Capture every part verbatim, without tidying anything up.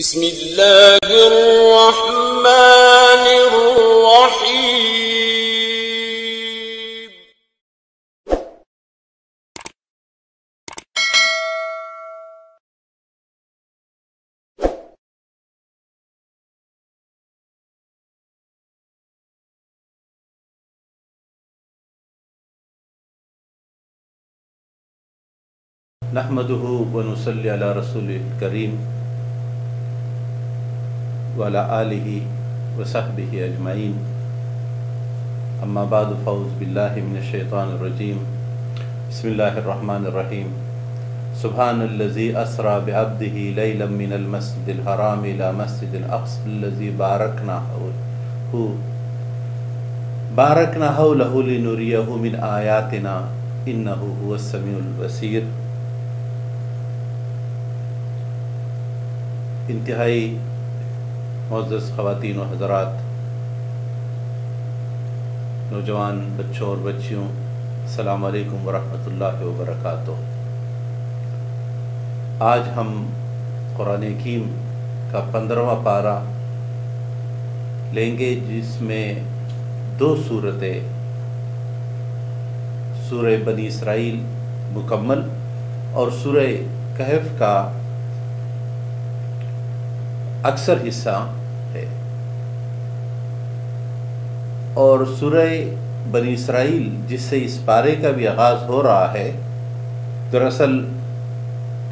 بسم الله الرحمن الرحيم نحمده ونصلي على رسوله الكريم वाला आलिही वसहबिही अजमाइन अम्मा बाद फ़ौज़ बिल्लाहि मिनश शैतानिर रजीम बिस्मिल्लाहिर रहमानिर रहीम सुब्हानल्लज़ी अस्रा बिअब्दिही लैलन मिनल मस्जिदिल हराम इला मस्जिदिल अक़साल्लज़ी बारकना हू बारकना हौलहू लिनुरियहू मिन आयातिना इन्नहू हुवस समीउल बसीर। इंतहाई मुअज़्ज़ज़ ख़वातीन व हज़रात, नौजवान बच्चों और बच्चियों, अस्सलाम वालेकुम व रहमतुल्लाहि व बरकातुहू। आज हम क़ुरान हकीम का पंद्रहवा पारा लेंगे, जिसमें दो सूरतें, सूरह बनी इसराइल मुकम्मल और सूरह कहफ़ का अक्सर हिस्सा है। और सूरह बनी इसराइल, जिससे इस पारे का भी आगाज़ हो रहा है, दरअसल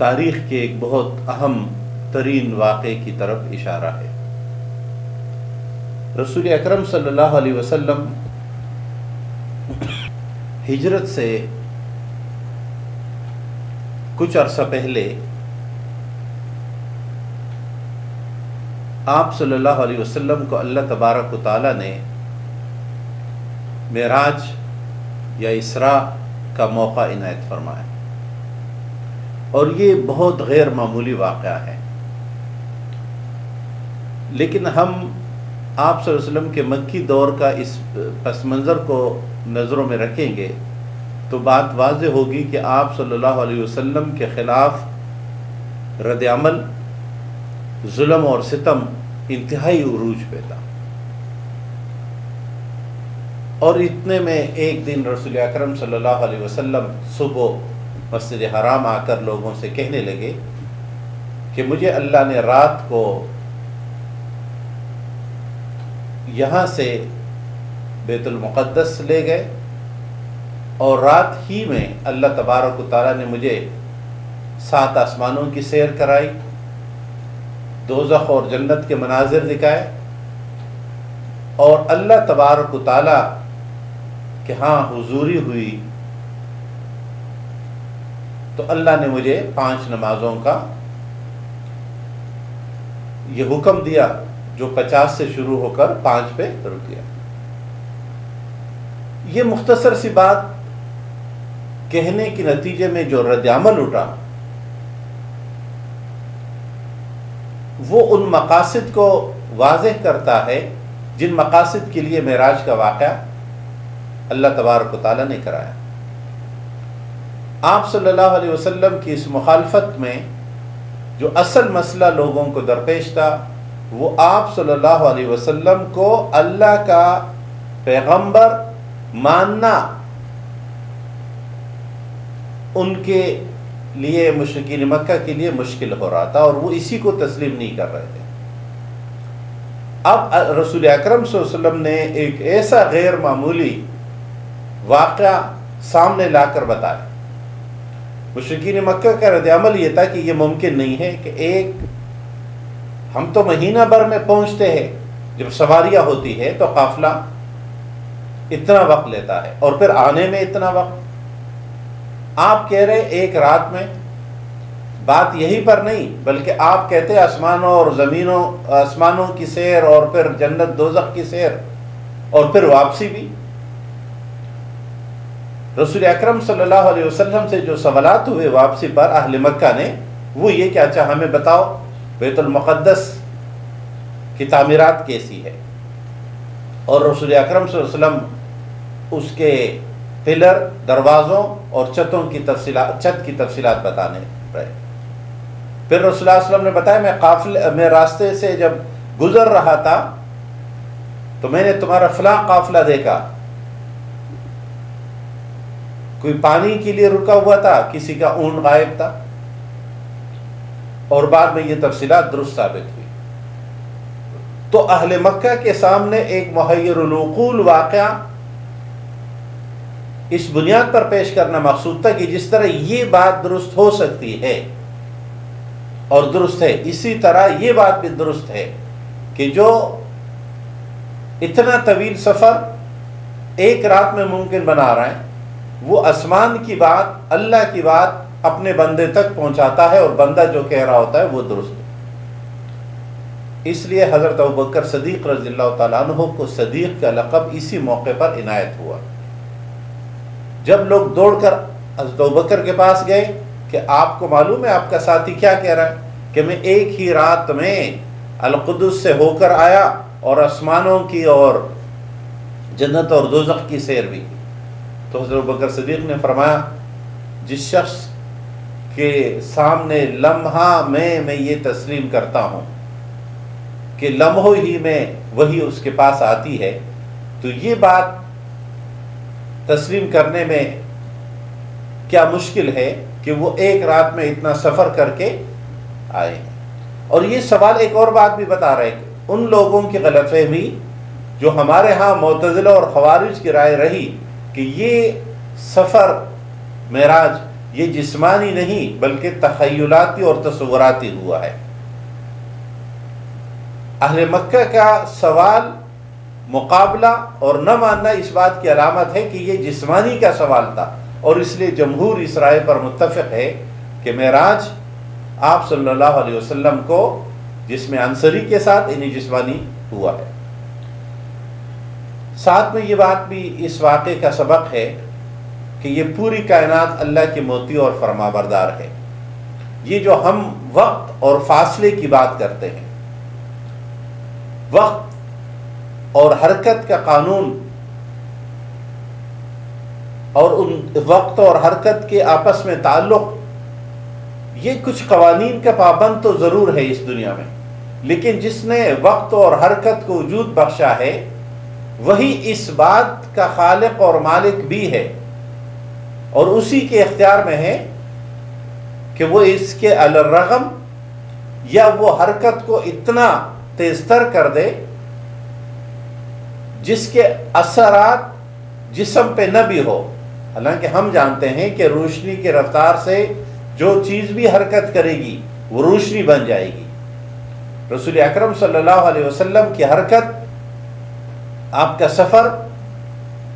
तारीख़ के एक बहुत अहम तरीन वाक़े की तरफ इशारा है। रसूल अकरम सल्लल्लाहु अलैहि वसल्लम हिजरत से कुछ अरसा पहले आप सल्लल्लाहु अलैहि वसल्लम को अल्लाह तबारक व तआला ने मेराज या इसरा का मौका इनायत फरमाया, और ये बहुत गैर मामूली वाक़या है। लेकिन हम आप सल्लल्लाहु अलैहि वसल्लम के मक्की दौर का इस पस मंज़र को नज़रों में रखेंगे तो बात वाज़ेह होगी कि आप सल्लल्लाहु अलैहि वसल्लम के ख़िलाफ़ रद्द-ए-अमल, जुल्म और सितम इंतहाई उरूज पे था। और इतने में एक दिन रसूल अकरम सल्लल्लाहु अलैहि वसल्लम सुबह मस्जिद हराम आकर लोगों से कहने लगे कि मुझे अल्लाह ने रात को यहाँ से बैतुल मुक़द्दस ले गए और रात ही में अल्लाह तबारक व तआला ने मुझे सात आसमानों की सैर कराई, दोज़ख और जन्नत के मनाजिर दिखाए, और अल्लाह तबारक व तआला के हाँ हुजूरी हुई तो अल्लाह ने मुझे पांच नमाजों का ये हुक्म दिया जो पचास से शुरू होकर पांच पे रुक गया। ये मुख्तसर सी बात कहने के नतीजे में जो रद्द-ए-अमल उठा वो उन मकासिद को वाज़ेह करता है जिन मकासिद के लिए मेराज का वाक़या अल्लाह तबारक व तआला ने कराया। आप सल्लल्लाहु अलैहि वसल्लम की इस मुखालफत में जो असल मसला लोगों को दरपेश था वो आप सल्लल्लाहु अलैहि वसल्लम को अल्लाह का पैगंबर मानना उनके लिए मुश्किल मक्का के लिए मुश्किल हो रहा था, और वो इसी को तस्लीम नहीं कर रहे थे। अब रसूल अकरम सल्लल्लाहु अलैहि वसल्लम ने एक ऐसा गैर मामूली वाक़या सामने लाकर बताया। मुश्किल मक्का का रद्द-ए-अमल ये था कि ये मुमकिन नहीं है कि एक हम तो महीना भर में पहुंचते हैं, जब सवारियाँ होती है तो काफिला इतना वक्त लेता है और फिर आने में इतना वक्त, आप कह रहे एक रात में। बात यहीं पर नहीं, बल्कि आप कहते आसमानों और ज़मीनों, आसमानों की सैर और फिर जन्नत दोज़ख की सैर और फिर वापसी भी। रसूल अकरम सल्लल्लाहु अलैहि वसल्लम से जो सवालात हुए वापसी पर अहले मक्का ने, वो ये कि अच्छा हमें बताओ बैतुल मुक़द्दस की तामीरात कैसी है। और रसूल अकरम सल्लल्लाहु अलैहि वसल्लम उसके पिलर, दरवाज़ों और छतों की तफसीलात, छत की तफसीलात बताने रहे। फिर रसूलुल्लाह सल्लल्लाहु अलैहि वसल्लम ने बताया, मैं काफिले मैं रास्ते से जब गुजर रहा था तो मैंने तुम्हारा फलां काफिला देखा, कोई पानी के लिए रुका हुआ था, किसी का ऊंट गायब था। और बाद में ये तफसीलात दुरुस्त साबित हुई। तो अहले मक्का के सामने एक मुहय्यरुल वुकूल वाक़या इस बुनियाद पर पेश करना मकसूद था कि जिस तरह ये बात दुरुस्त हो सकती है और दुरुस्त है, इसी तरह ये बात भी दुरुस्त है कि जो इतना तवील सफ़र एक रात में मुमकिन बना रहे हैं, वो आसमान की बात, अल्लाह की बात अपने बंदे तक पहुंचाता है और बंदा जो कह रहा होता है वो दुरुस्त है। इसलिए हज़रत अबू बकर सदीक़ रज़ियल्लाहु तआला अन्हु को सदीक़ का लक़ब इसी मौके पर इनायत हुआ। जब लोग दौड़कर हज़रत अबू बकर के पास गए कि आपको मालूम है आपका साथी क्या कह रहा है कि मैं एक ही रात में अल-क़ुद्स से होकर आया और आसमानों की और जन्नत और दोज़ख की सैर भी। तो हज़रत अबू बकर सदीक़ ने फरमाया, जिस शख्स के सामने लम्हा में मैं ये तस्लीम करता हूँ कि लम्हों ही में वही उसके पास आती है, तो ये बात तस्लीम करने में क्या मुश्किल है कि वो एक रात में इतना सफ़र करके आए हैं। और ये सवाल एक और बात भी बता रहे हैं, उन लोगों की गलतफहमी जो हमारे यहाँ मुअतज़िला और ख़वारिज की राय रही कि ये सफ़र मेराज ये जिस्मानी नहीं बल्कि तख़य्युलाती और तसव्वुराती हुआ है। अहले मक्का का सवाल, मुकाबला और न मानना इस बात की अलामत है कि ये जिस्मानी का सवाल था। और इसलिए जमहूर इस राय पर मुत्तफ़िक़ है कि मेराज आप सल्लल्लाहु अलैहि वसल्लम को जिसमें अंसरी के साथ इन्हीं जिस्मानी हुआ है। साथ में ये बात भी इस वाक़े का सबक है कि ये पूरी कायनात अल्लाह की मोती और फरमाबरदार है। ये जो हम वक्त और फासले की बात करते हैं, वक्त और हरकत का कानून और उन वक्त और हरकत के आपस में ताल्लुक़, ये कुछ कवानीन का पाबंद तो ज़रूर है इस दुनिया में, लेकिन जिसने वक्त और हरकत को वजूद बख्शा है वही इस बात का खालिक और मालिक भी है और उसी के इख्तियार में है कि वो इसके अलरगम या वो हरकत को इतना तेज़तर कर दे जिसके असरात जिस्म पे न भी हो। हालांकि हम जानते हैं कि रोशनी की रफ्तार से जो चीज़ भी हरकत करेगी वो रोशनी बन जाएगी। रसूल अकरम सल्लल्लाहु अलैहि वसल्लम की हरकत, आपका सफ़र,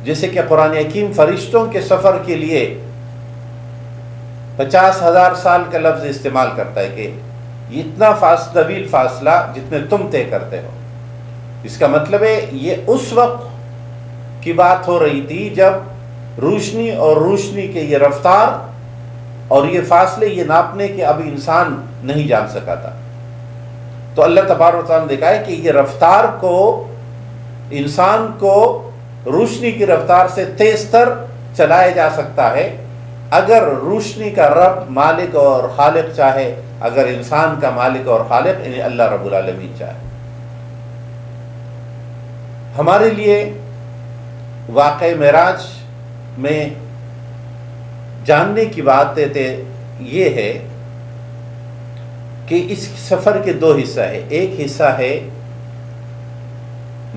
जैसे कि कुरान हकीम फरिश्तों के सफ़र के लिए पचास हज़ार साल का लफ्ज़ इस्तेमाल करता है कि इतना फास तवील फासला जितने तुम तय करते हो। इसका मतलब है ये उस वक्त की बात हो रही थी जब रोशनी और रोशनी के ये रफ्तार और ये फासले ये नापने के अभी इंसान नहीं जान सका था। तो अल्लाह तबारक व तआला ने दिखाया कि ये रफ्तार को इंसान को रोशनी की रफ्तार से तेज तर चलाया जा सकता है अगर रोशनी का रब मालिक और खालिक चाहे, अगर इंसान का मालिक और खालिक यानी अल्लाह रब्बुल आलमीन चाहे। हमारे लिए वाक़े मेराज में जानने की बात ये है कि इस सफ़र के दो हिस्सा है। एक हिस्सा है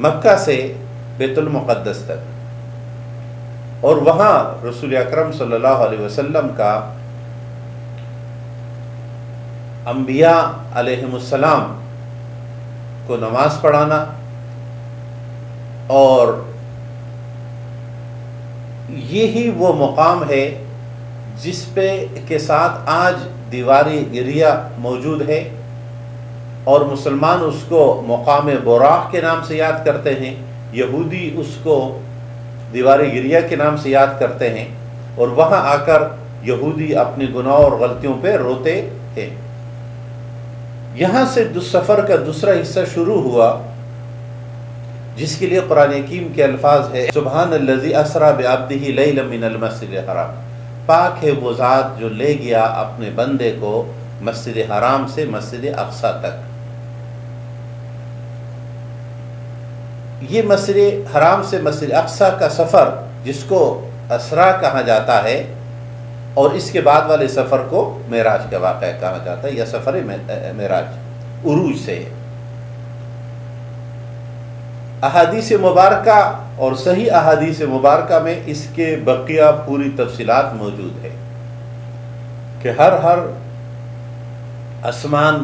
मक्का से बैतुल मुक़द्दस तक और वहाँ रसूल अकरम सल्लल्लाहु अलैहि वसल्लम का अंबिया अलैहिमुस्सलाम को नमाज़ पढ़ाना और यही वो मुकाम है जिस पे के साथ आज दीवारी गिरिया मौजूद है और मुसलमान उसको मुकाम बुराक़ के नाम से याद करते हैं, यहूदी उसको दीवारी गिरिया के नाम से याद करते हैं। और वहाँ आकर यहूदी अपने गुनाहों और गलतियों पे रोते हैं। यहाँ से सफ़र का दूसरा हिस्सा शुरू हुआ जिसके लिए कुरान हकीम के अल्फाज है, सुबहानल्लज़ी असरा बिअब्दिही लैलन मिनल मस्जिदिल हराम, पाक है वो ज़ात जो ले गया अपने बंदे को मस्जिद हराम से मस्जिद अक्सा तक। ये मस्जिद हराम से मस्जिद अक्सा का सफ़र जिसको असरा कहा जाता है और इसके बाद वाले सफ़र को मेराज का वाक़या कहा जाता है या सफ़र मेराज उरूज से। अहादीस मुबारका और सही अहादीस मुबारका में इसके बकिया पूरी तफसीलात मौजूद है कि हर हर आसमान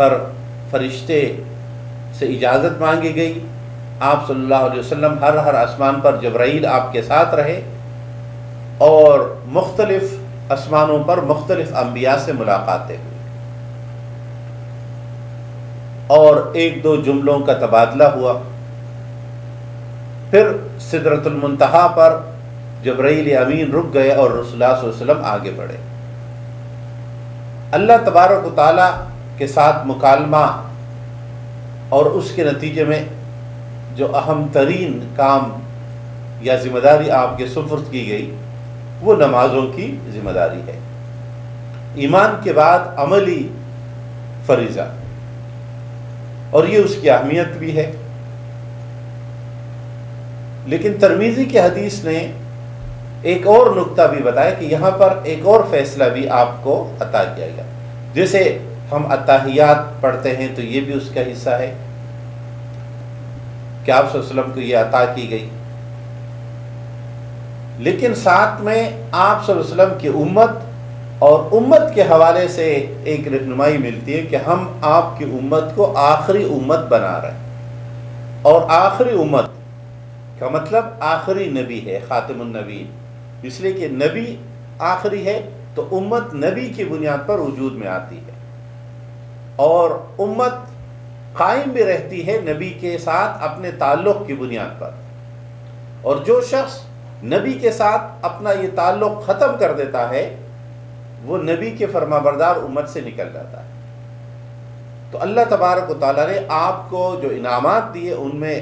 पर फरिश्ते से इजाज़त मांगी गई। आप सल्लल्लाहु अलैहि वसल्लम हर हर आसमान पर जब्राइल आपके साथ रहे और मुख्तलिफ आसमानों पर मुख्तलिफ अम्बिया से मुलाकातें हुई और एक दो जुमलों का तबादला हुआ। फिर सिदरतुल मुंतहा पर जब्राइल अमीन रुक गए और रसूलुल्लाह सल्लल्लाहु अलैहि वसल्लम आगे बढ़े। अल्लाह तबारक व तआला के साथ मुकालमा और उसके नतीजे में जो अहम तरीन काम या जिम्मेदारी आपके सुपुर्द की गई वो नमाजों की जिम्मेदारी है। ईमान के बाद अमली फरीज़ा, और ये उसकी अहमियत भी है। लेकिन तिरमिज़ी की हदीस ने एक और नुक्ता भी बताया कि यहाँ पर एक और फैसला भी आपको अता किया गया। जैसे हम अताहियात पढ़ते हैं तो ये भी उसका हिस्सा है कि आप सल्लल्लाहु अलैहि वसल्लम को ये अता की गई। लेकिन साथ में आप सल्लल्लाहु अलैहि वसल्लम की उम्मत और उम्मत के हवाले से एक रहनुमाई मिलती है कि हम आपकी उम्मत को आखिरी उम्मत बना रहे हैं। और आखिरी उम्मत का मतलब आखिरी नबी है, खातिमुन नबी, इसलिए कि नबी आखिरी है तो उम्मत नबी की बुनियाद पर वजूद में आती है और उम्मत कायम भी रहती है नबी के साथ अपने ताल्लुक़ की बुनियाद पर। और जो शख्स नबी के साथ अपना ये ताल्लुक़ ख़त्म कर देता है वो नबी के फरमाबरदार उम्मत से निकल जाता है। तो अल्लाह तबारक व तआला ने आपको जो इनामात दिए उनमें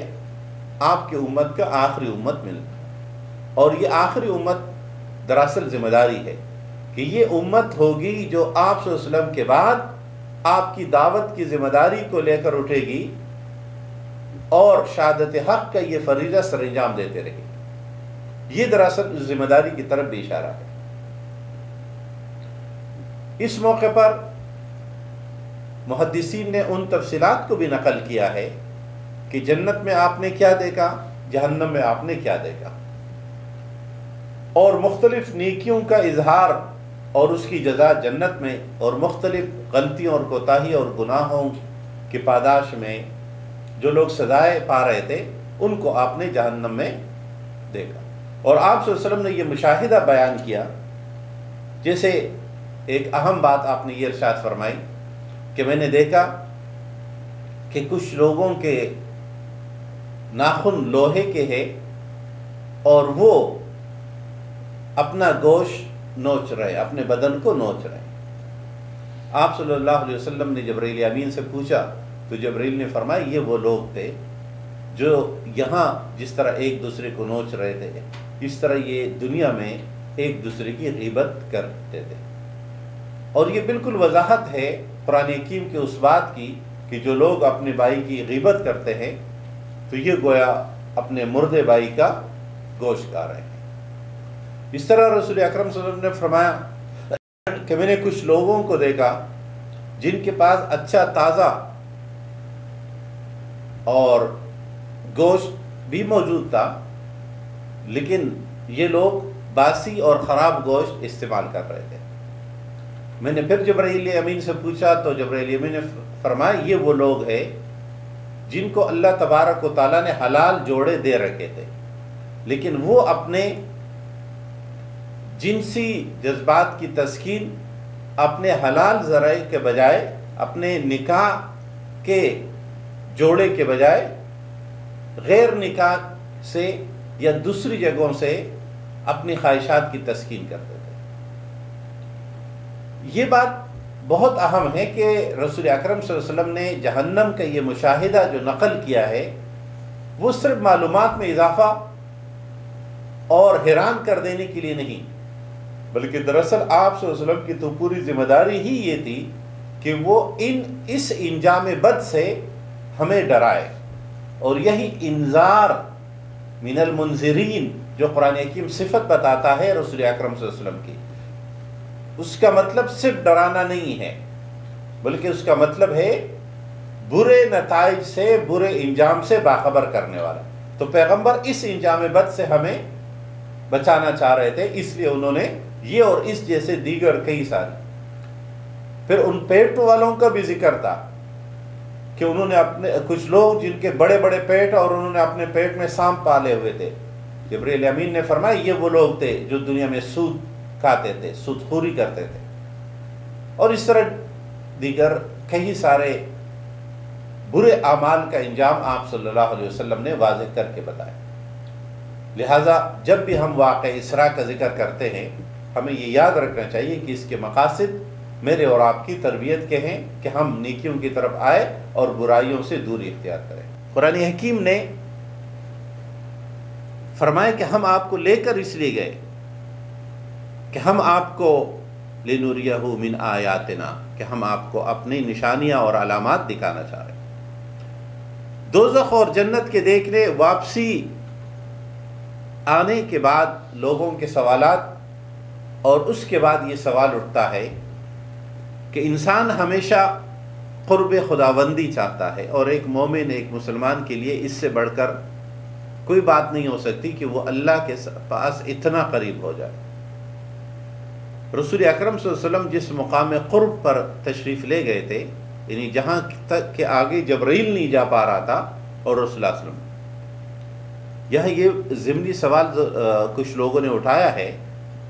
आपके उम्मत का आखिरी उम्मत मिलना, और ये आखिरी उम्मत दरअसल जिम्मेदारी है कि ये उम्मत होगी जो आप सल्लल्लाहु अलैहि वसल्लम के बाद आपकी दावत की जिम्मेदारी को लेकर उठेगी और शहादत हक़ का ये फरीज़ा सर अंजाम देते रहेगी। ये दरअसल जिम्मेदारी की तरफ भी इशारा है। इस मौके पर मुहद्दिसीन ने उन तफसीलात को भी नकल किया है कि जन्नत में आपने क्या देखा, जहन्नम में आपने क्या देखा, और मुख्तलिफ नेकियों का इजहार और उसकी जजा जन्नत में और मुख्तलिफ गलतियों और कोताही और गुनाहों की पादाश में जो लोग सजाएं पा रहे थे उनको आपने जहन्नम में देखा। और आप सल्लल्लाहु अलैहि वसल्लम ने यह मुशाहिदा बयान किया। जैसे एक अहम बात आपने ये इरशाद फरमाई कि मैंने देखा कि कुछ लोगों के नाखून लोहे के हैं और वो अपना गोश नोच रहे, अपने बदन को नोच रहे। आप सल्लल्लाहु अलैहि वसल्लम ने जब्रील अमीन से पूछा तो जब्रील ने फरमाया ये वो लोग थे जो यहाँ जिस तरह एक दूसरे को नोच रहे थे इस तरह ये दुनिया में एक दूसरे की ग़ीबत करते थे। और ये बिल्कुल वजाहत है कुरान हकीम के उस बात की कि जो लोग अपने भाई की ग़ीबत करते हैं तो ये गोया अपने मुर्दे भाई का गोश खा रहे हैं। इस तरह रसूल अकरम सल्लल्लाहु अलैहि वसल्लम ने फरमाया कि मैंने कुछ लोगों को देखा जिनके पास अच्छा ताज़ा और गोश्त भी मौजूद था, लेकिन ये लोग बासी और ख़राब गोश्त इस्तेमाल कर रहे थे। मैंने फिर जब्राइल अमीन से पूछा तो जब्राइल अमीन ने फरमाया ये वो लोग हैं जिनको अल्लाह तबारक व तआला ने हलाल जोड़े दे रखे थे, लेकिन वो अपने जिनसी जज्बात की तस्कीन अपने हलाल ज़राए के बजाय, अपने निकाह के जोड़े के बजाय गैर निकाह से या दूसरी जगहों से अपनी ख्वाहिशात की तस्कीन करते थे। ये बात बहुत अहम है कि रसूल अकरम सल्लल्लाहु अलैहि वसल्लम ने जहन्नम का ये मुशाहिदा जो नकल किया है वो सिर्फ मालूमात में इजाफा और हैरान कर देने के लिए नहीं, बल्कि दरअसल आप सल्लल्लाहु अलैहि वसल्लम की तो पूरी जिम्मेदारी ही ये थी कि वो इन इस इंजाम बद से हमें डराए। और यही इंज़ार मिनल मुंज़िरीन जो कुरान हकीम सिफत बताता है रसूल अकरम सल्लल्लाहु अलैहि वसल्लम की, उसका मतलब सिर्फ डराना नहीं है, बल्कि उसका मतलब है बुरे नताइज से, बुरे इंजाम से बाखबर करने वाला। तो पैगंबर इस इंजाम बद से हमें बचाना चाह रहे थे, इसलिए उन्होंने ये और इस जैसे दीगर कई सारी। फिर उन पेट वालों का भी जिक्र था कि उन्होंने अपने कुछ लोग जिनके बड़े बड़े पेट और उन्होंने अपने पेट में सांप पाले हुए थे। जिब्रील अमीन ने फरमाया ये वो लोग थे जो दुनिया में सूद खाते थे, सूदखोरी करते थे। और इस तरह दीगर कई सारे बुरे अमाल का इंजाम आप सल्लल्लाहु अलैहि वसल्लम ने वाज़ेह करके बताया। लिहाजा जब भी हम वाक़े इसरा का जिक्र करते हैं, हमें ये याद रखना चाहिए कि इसके मकासद मेरे और आपकी तरबियत के हैं कि हम नेकियों की तरफ आए और बुराइयों से दूरी इख्तियार करें। कुरान हकीम ने फरमाया कि हम आपको लेकर इसलिए गए कि हम आपको लिनुरियहु मिन आयातिना, कि हम आपको अपनी निशानियां और अलामात दिखाना चाह रहे हैं। दोज़ख और जन्नत के देखने वापसी आने के बाद लोगों के सवालात, और उसके बाद ये सवाल उठता है कि इंसान हमेशा क़ुर्ब खुदावंदी चाहता है, और एक मोमिन, एक मुसलमान के लिए इससे बढ़कर कोई बात नहीं हो सकती कि वो अल्लाह के पास इतना करीब हो जाए। रसूल अकरम सल्लल्लाहु अलैहि वसल्लम जिस मुकाम क़ुर्ब पर तशरीफ़ ले गए थे, यानी जहाँ तक के आगे जबरील नहीं जा पा रहा था और रसूल सल्लल्लाहु अलैहि वसल्लम, यह ये ज़िमनी सवाल कुछ लोगों ने उठाया है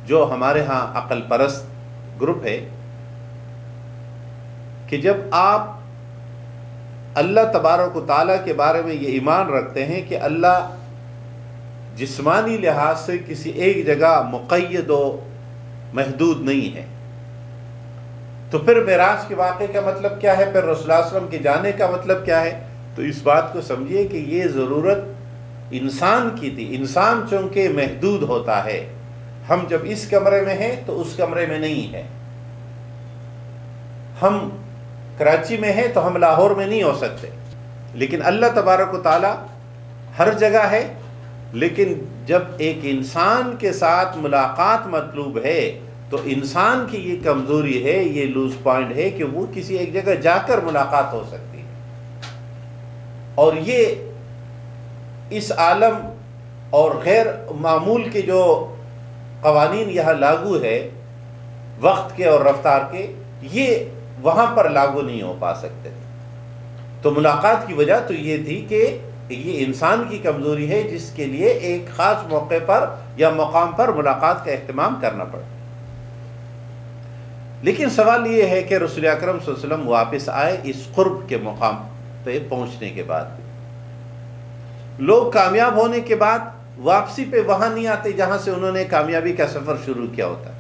जो हमारे यहाँ अक़ल परस्त ग्रुप है, कि जब आप अल्लाह तबारक व तआला के बारे में ये ईमान रखते हैं कि अल्लाह जिस्मानी लिहाज से किसी एक जगह मुक़य्यद व महदूद नहीं है, तो फिर मेराज के वाक़े का मतलब क्या है, फिर रसूल सल्लल्लाहु अलैहि वसल्लम के जाने का मतलब क्या है। तो इस बात को समझिए कि ये ज़रूरत इंसान की थी। इंसान चूँकि महदूद होता है, हम जब इस कमरे में हैं तो उस कमरे में नहीं है, हम कराची में है तो हम लाहौर में नहीं हो सकते। लेकिन अल्लाह तबारक व तआला हर जगह है, लेकिन जब एक इंसान के साथ मुलाकात मतलूब है तो इंसान की ये कमज़ोरी है, ये लूज पॉइंट है कि वो किसी एक जगह जाकर मुलाकात हो सकती है। और ये इस आलम और गैर मामूल के जो कवानीन यहाँ लागू है वक्त के और रफ्तार के, ये वहाँ पर लागू नहीं हो पा सकते। तो मुलाकात की वजह तो ये थी कि ये इंसान की कमज़ोरी है जिसके लिए एक ख़ास मौके पर या मकाम पर मुलाकात का अहतमाम करना पड़ा। लेकिन सवाल ये है कि रसूल अकरम सल्लल्लाहु अलैहि वसल्लम वापस आए इस क़ुर्ब के मकाम पर पहुँचने के बाद, लोग कामयाब होने के बाद वापसी पे वहाँ नहीं आते जहाँ से उन्होंने कामयाबी का सफ़र शुरू किया होता।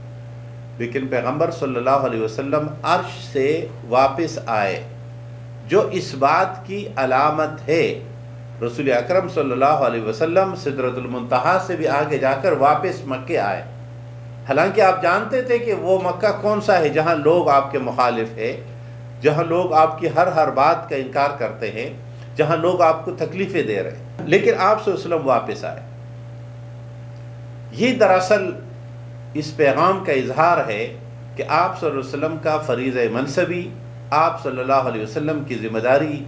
लेकिन पैगंबर सल्लल्लाहु अलैहि वसल्लम अर्श से वापस आए, जो इस बात की अलामत है। रसूल अकरम सल्लल्लाहु अलैहि वसल्लम सिदरतुल मुंतहा से भी आगे जाकर वापस मक्के आए। हालांकि आप जानते थे कि वो मक्का कौन सा है जहां लोग आपके मुखालिफ है, जहां लोग आपकी हर हर बात का इनकार करते हैं, जहां लोग आपको तकलीफ़ें दे रहे हैं, लेकिन आप सल्लल्लाहु अलैहि वसल्लम वापस आए। ये दरअसल इस पैगाम का इजहार है कि आप सल्लल्लाहु अलैहि वसल्लम का फरीज़ मनसबी, आप सल्लल्लाहु अलैहि वसल्लम की ज़िम्मेदारी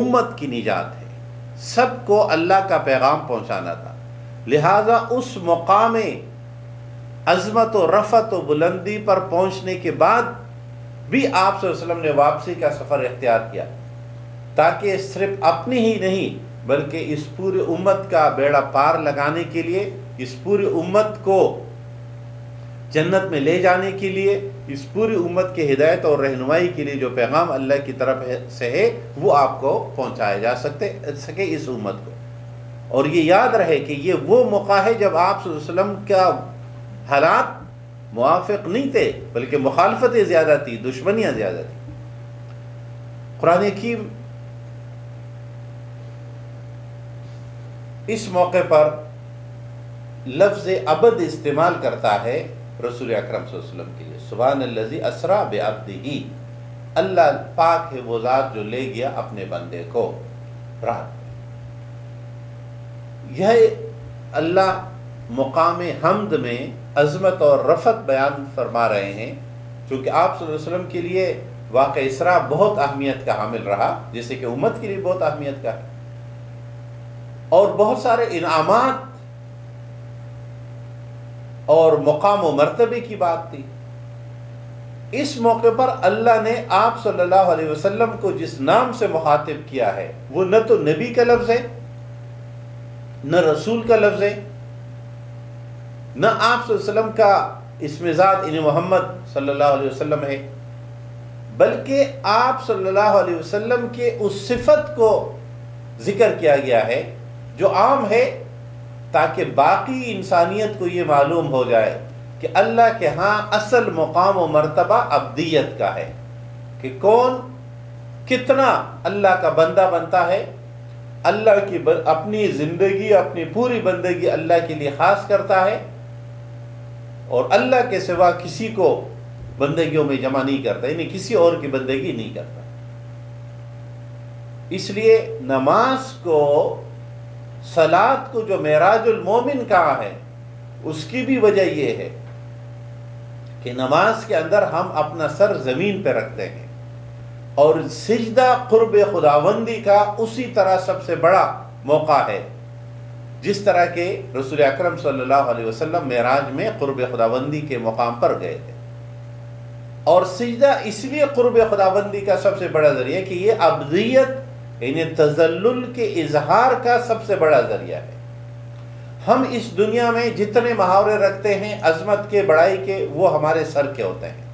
उम्मत की निजात है। सबको अल्लाह का पैगाम पहुँचाना था, लिहाजा उस मकाम अज़मत व रफ़त व बुलंदी पर पहुँचने के बाद भी आप सल्लल्लाहु अलैहि वसल्लम ने वापसी का सफ़र इख्तियार किया, ताकि सिर्फ अपनी ही नहीं बल्कि इस पूरी उम्मत का बेड़ा पार लगाने के लिए, इस पूरी उम्मत को जन्नत में ले जाने के लिए, इस पूरी उम्मत के हिदायत और रहनुमाई के लिए जो पैगाम अल्लाह की तरफ है, से है वो आपको पहुंचाया जा सकते सके इस उम्मत को। और ये याद रहे कि ये वो मौका है जब आप सल्लल्लाहु अलैहि वसल्लम का हालात मुआफिक नहीं थे, बल्कि मुखालफतें ज़्यादा थी, दुश्मनियाँ ज़्यादा थी। कुरान हकीम इस मौके पर लफ्ज़ अबद इस्तेमाल करता है रसूल अकरम सल्लल्लाहु अलैहि वसल्लम के लिए। सुभानल्लज़ी असरा बिअब्दिही, अल्लाह पाक है वो ज़ात जो ले गया अपने बंदे को रात में। यह अल्लाह मुकाम हमद में अज़मत और रफ़त बयान फरमा रहे हैं, चूँकि आप सल्लल्लाहु अलैहि वसल्लम के लिए वाक़या इसरा बहुत अहमियत का हामिल रहा, जैसे कि उम्मत के लिए बहुत अहमियत का है, और बहुत सारे इनामात और मुकाम व मरतबे की बात थी। इस मौके पर अल्लाह ने आप सल्लल्लाहु अलैहि वसल्लम को जिस नाम से मुखातिब किया है वो न तो नबी का लफ्ज़ है, न रसूल का लफ्ज़ है, न आप सल्लल्लाहु अलैहि वसल्लम का इसमें ज़ात इन मोहम्मद सल्लल्लाहु अलैहि वसल्लम है, बल्कि आप सल्लल्लाहु अलैहि वसल्लम के उस सिफत को ज़िक्र किया गया है जो आम है, ताकि बाकी इंसानियत को ये मालूम हो जाए कि अल्लाह के हाँ असल मुकाम व मरतबा अब्दियत का है, कि कौन कितना अल्लाह का बंदा बनता है, अल्लाह की अपनी ज़िंदगी अपनी पूरी बंदगी अल्लाह के लिए ख़ास करता है और अल्लाह के सिवा किसी को बंदगियों में जमा नहीं करता, यानी किसी और की बंदगी नहीं करता। इसलिए नमाज को, सलात को जो मेराजुल मोमिन कहा है, उसकी भी वजह यह है कि नमाज के अंदर हम अपना सर ज़मीन पर रखते हैं और सिजदा क़ुर्ब खुदावंदी का उसी तरह सबसे बड़ा मौका है जिस तरह के रसूल अकरम सल्लल्लाहु अलैहि वसल्लम मेराज में क़ुर्ब खुदावंदी के मकाम पर गए थे। और सिजदा इसलिए क़ुर्ब खुदावंदी का सबसे बड़ा ज़रिया कि ये अब्दियत यानी तज़ल्लुल के इजहार का सबसे बड़ा ज़रिया है। हम इस दुनिया में जितने मुहावरे रखते हैं अज़मत के, बड़ाई के, वो हमारे सर के होते हैं,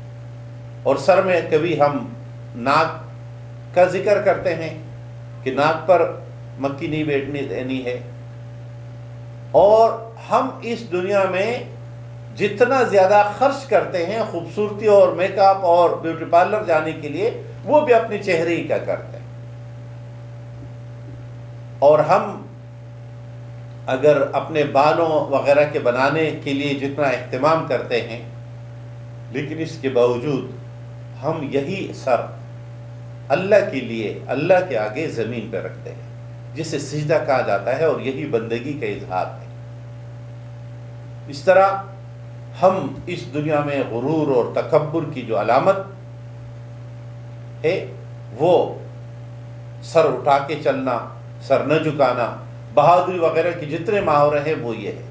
और सर में कभी हम नाक का जिक्र करते हैं कि नाक पर मक्खी नहीं बैठनी देनी है, और हम इस दुनिया में जितना ज़्यादा खर्च करते हैं खूबसूरती और मेकअप और ब्यूटी पार्लर जाने के लिए, वो भी अपने चेहरे ही का करते हैं। और हम अगर अपने बालों वगैरह के बनाने के लिए जितना अहतमाम करते हैं, लेकिन इसके बावजूद हम यही सर अल्लाह के लिए, अल्लाह के आगे ज़मीन पर रखते हैं, जिसे सिजदा कहा जाता है, और यही बंदगी का इजहार है। इस तरह हम इस दुनिया में गुरूर और तकब्बुर की जो अलामत है वो सर उठा के चलना, सर न झुकाना, बहादुरी वगैरह के जितने मुहावरे हैं वो ये है।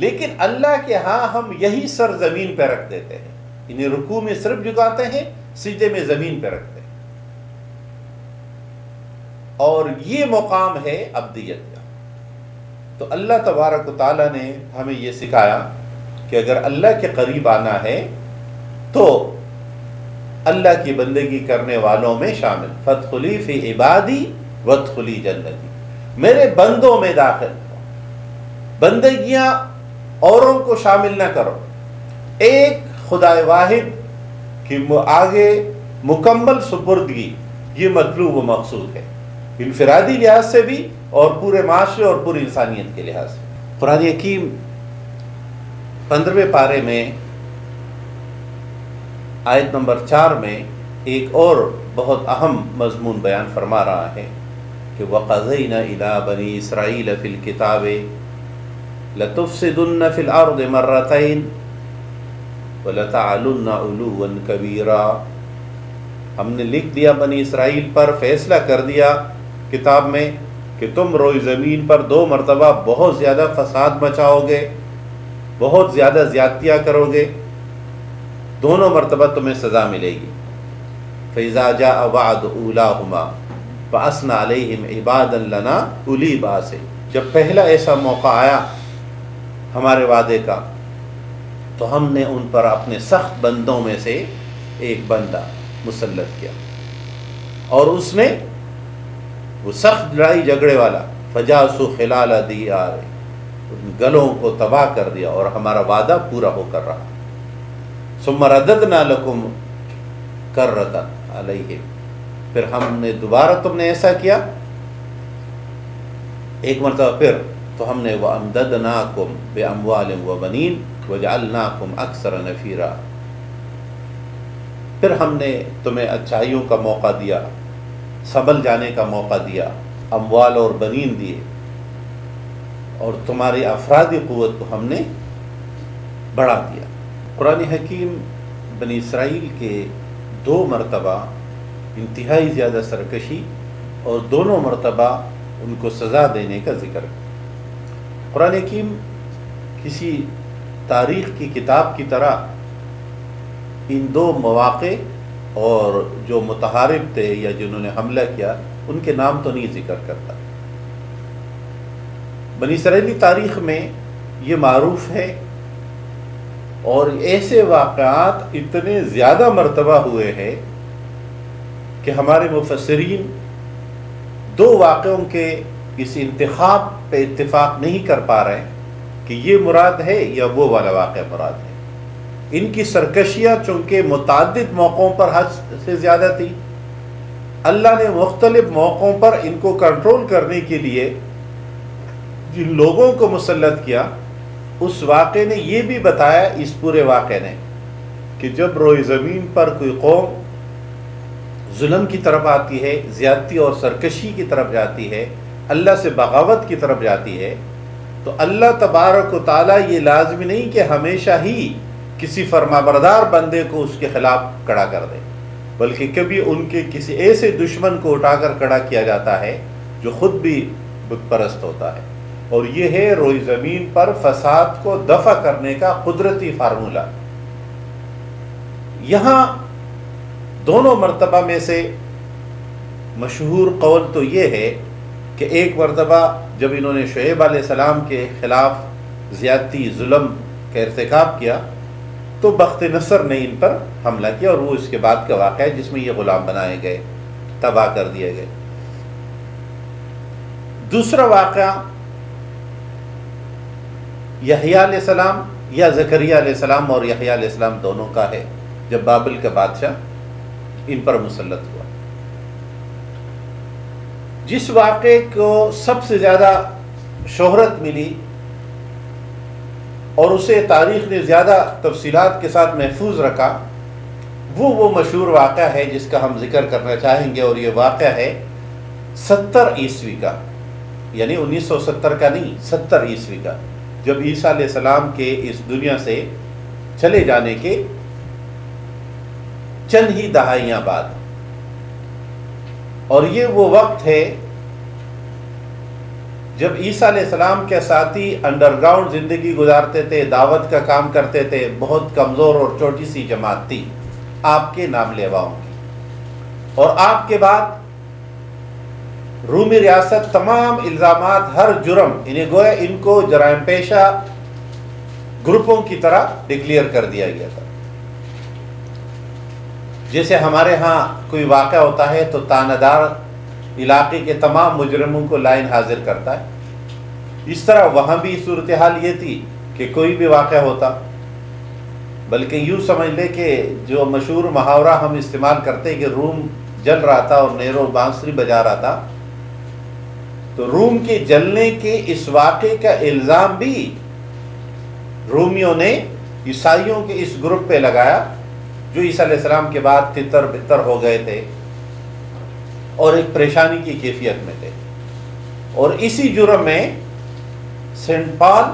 लेकिन अल्लाह के हाँ हम यही सर ज़मीन पर रख देते हैं, इन्हें रुकू में सिर्फ झुकाते हैं, सीधे में ज़मीन पर रखते हैं, और ये मुकाम है अब्दियत का। तो अल्लाह तबारक व तआला ने हमें ये सिखाया कि अगर अल्लाह के करीब आना है तो अल्लाह की बंदगी करने वालों में शामिल, फदखुली फी इबादी वदखुली जन्नती, मेरे बंदों में दाखिल हो। बंदगियां औरों को शामिल ना करो, एक खुदाए वाहिद की आगे मुकम्मल सुपुर्दगी ये मतलूब व मकसूद है, इनफरादी लिहाज से भी और पूरे माशरे और पूरी इंसानियत के लिहाज से। कुरान हकीम पंद्रहवें पारे में आयत नंबर चार में एक और बहुत अहम मजमून बयान फरमा रहा है कि वक़ज़यना इला बनी इसराइल फ़िल किताबे लतुफ़्सिदुन्न फ़िल अर्दि मर्रतैन वलतअलुन्न उलुवन कबीरा। हमने लिख दिया बनी इसराइल पर, फैसला कर दिया किताब में कि तुम रोई ज़मीन पर दो मरतबा बहुत ज़्यादा फसाद मचाओगे, बहुत ज़्यादा ज़्यादतियाँ करोगे, दोनों मरतबा तुम्हें सज़ा मिलेगी। फ़ैज़ा जाअ वअद ऊलाहुमा बासना अलैहिम इबादन लना उली बासे, जब पहला ऐसा मौका आया हमारे वादे का तो हमने उन पर अपने सख्त बंदों में से एक बंदा मुसल्लत किया, और उसने वो सख्त लड़ाई झगड़े वाला फजासु खिलाल दियार, उन गलों को तबाह कर दिया और हमारा वादा पूरा होकर रहा। सुम्मा रददना लकुम कररतन अलैहिम, फिर हमने दोबारा तुमने ऐसा किया एक मरतबा फिर, तो हमने व अमददनाकुम बिअमवालिन व बनीन वजअलनाकुम अक्सर नफीरा, फिर हमने तुम्हें अच्छाइयों का मौका दिया, संभल जाने का मौका दिया, अमवाल और बनीन दिए, और तुम्हारी अफरादी क़ुव्वत को हमने बढ़ा दिया। कुरान हकीम बनी इसराइल के दो मरतबा इंतहाई ज़्यादा सरकशी और दोनों मरतबा उनको सज़ा देने का ज़िक्र है। कुरान हकीम किसी तारीख़ की किताब की तरह इन दो मौक़े और जो मुतहारिब थे या जिन्होंने हमला किया उनके नाम तो नहीं जिक्र करता। बनी इसराइली तारीख़ में ये मारूफ है और ऐसे वाक़ात इतने ज़्यादा मरतबा हुए हैं कि हमारे मुफस्सरीन दो वाक़ों के इस इंतख़ाब पे इत्तिफ़ाक़ नहीं कर पा रहे कि ये मुराद है या वो वाला वाक़ा मुराद है। इनकी सरकशियाँ चूँकि मुतअद्दिद मौक़ों पर हद से ज़्यादा थी, अल्लाह ने मुख्तलिफ मौक़ों पर इनको कंट्रोल करने के लिए जिन लोगों को मुसल्लत किया, उस वाक़े ने यह भी बताया, इस पूरे वाक़े ने, कि जब रोए ज़मीन पर कोई कौम जुल्म की तरफ आती है, ज़्यादती और सरकशी की तरफ जाती है, अल्लाह से बगावत की तरफ जाती है, तो अल्लाह तबारक व तआला ये लाजमी नहीं कि हमेशा ही किसी फरमाबरदार बंदे को उसके खिलाफ खड़ा कर दे, बल्कि कभी उनके किसी ऐसे दुश्मन को उठाकर खड़ा किया जाता है जो खुद भी बुतपरस्त होता है। और यह है रोई ज़मीन पर फसाद को दफा करने का कुदरती फार्मूला। यहाँ दोनों मरतबा में से मशहूर कौल तो ये है कि एक मरतबा जब इन्होंने शुएब अलैहिस्सलाम के खिलाफ ज़्यादती जुल्म का इर्तिकाब किया तो बख्त नसर ने इन पर हमला किया, और वो इसके बाद का वाक़ा है जिसमें ये ग़ुलाम बनाए गए, तबाह कर दिए गए। दूसरा वाक़ा यहया अलैहिस्सलाम या ज़करिया अलैहिस्सलाम और यहया अलैहिस्सलाम दोनों का है, जब बाबिल का बादशाह इन पर मुसल्लत हुआ। जिस वाक़े को सबसे ज़्यादा शोहरत मिली और उसे तारीख़ ने ज़्यादा तफसीलात के साथ महफूज रखा, वो वो मशहूर वाक़ा है जिसका हम जिक्र करना चाहेंगे। और ये वाक़ा है सत्तर ईस्वी का, यानी उन्नीस सौ सत्तर का नहीं, सत्तर ईस्वी का, जब ईसा अलैहिस्सलाम के इस दुनिया से चले जाने के चंद ही दहाइयाँ बाद। और ये वो वक्त है जब ईसा अलैहिस्सलाम के साथी अंडरग्राउंड ज़िंदगी गुजारते थे, दावत का काम करते थे, बहुत कमज़ोर और छोटी सी जमात थी आपके नाम लेवाओं की। और आपके बाद रूमी रियासत तमाम इल्ज़ामात, हर जुर्म, इन्हें गोया इनको जराइम पेशा ग्रुपों की तरह डिक्लेयर कर दिया गया था। जैसे हमारे यहाँ कोई वाक़ा होता है तो तानादार इलाके के तमाम मुजरमों को लाइन हाजिर करता है, इस तरह वहाँ भी सूरत हाल ये थी कि कोई भी वाक़ा होता, बल्कि यूँ समझ ले कि जो मशहूर मुहावरा हम इस्तेमाल करते कि रूम जल रहा था और नेरो बांसुरी बजा रहा था, तो रूम के जलने के इस वाक़े का इल्ज़ाम भी रूमियों ने ईसाइयों के इस ग्रुप पे लगाया जो ईसा अलैहिस्सलाम के बाद तितर बितर हो गए थे और एक परेशानी की कैफियत में थे। और इसी जुर्म में सेंट पॉल,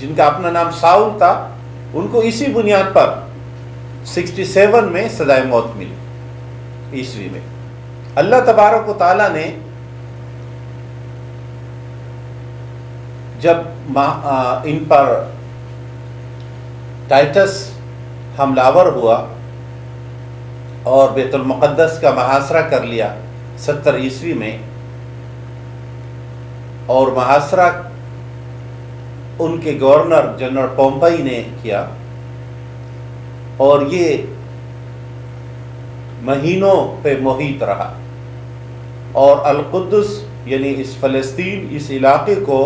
जिनका अपना नाम साउल था, उनको इसी बुनियाद पर सड़सठ में सज़ाए मौत मिली ईस्वी में। अल्लाह तबारक व तआला ने जब आ, इन पर टाइटस हमलावर हुआ और बैतुल मुक़द्दस का महासरा कर लिया सत्तर ईस्वी में, और महासरा उनके गवर्नर जनरल पोम्पई ने किया, और ये महीनों पे मोहित रहा और अल-क़ुद्दस यानी इस फ़लस्तीन, इस इलाके को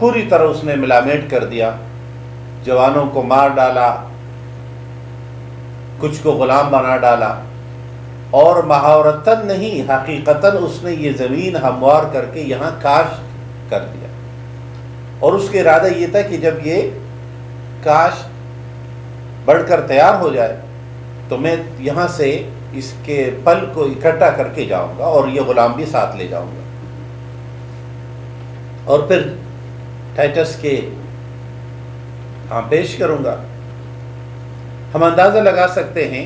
पूरी तरह उसने मिलामेट कर दिया। जवानों को मार डाला, कुछ को ग़ुलाम बना डाला, और महावरतन नहीं हकीकतन उसने ये ज़मीन हमवार करके यहाँ काश्त कर दिया। और उसके इरादा ये था कि जब ये काश्त बढ़कर तैयार हो जाए तो तो मैं यहाँ से इसके पल को इकट्ठा करके जाऊँगा और ये गुलाम भी साथ ले जाऊँगा और फिर टाइटस के हाँ पेश करूँगा। हम अंदाज़ा लगा सकते हैं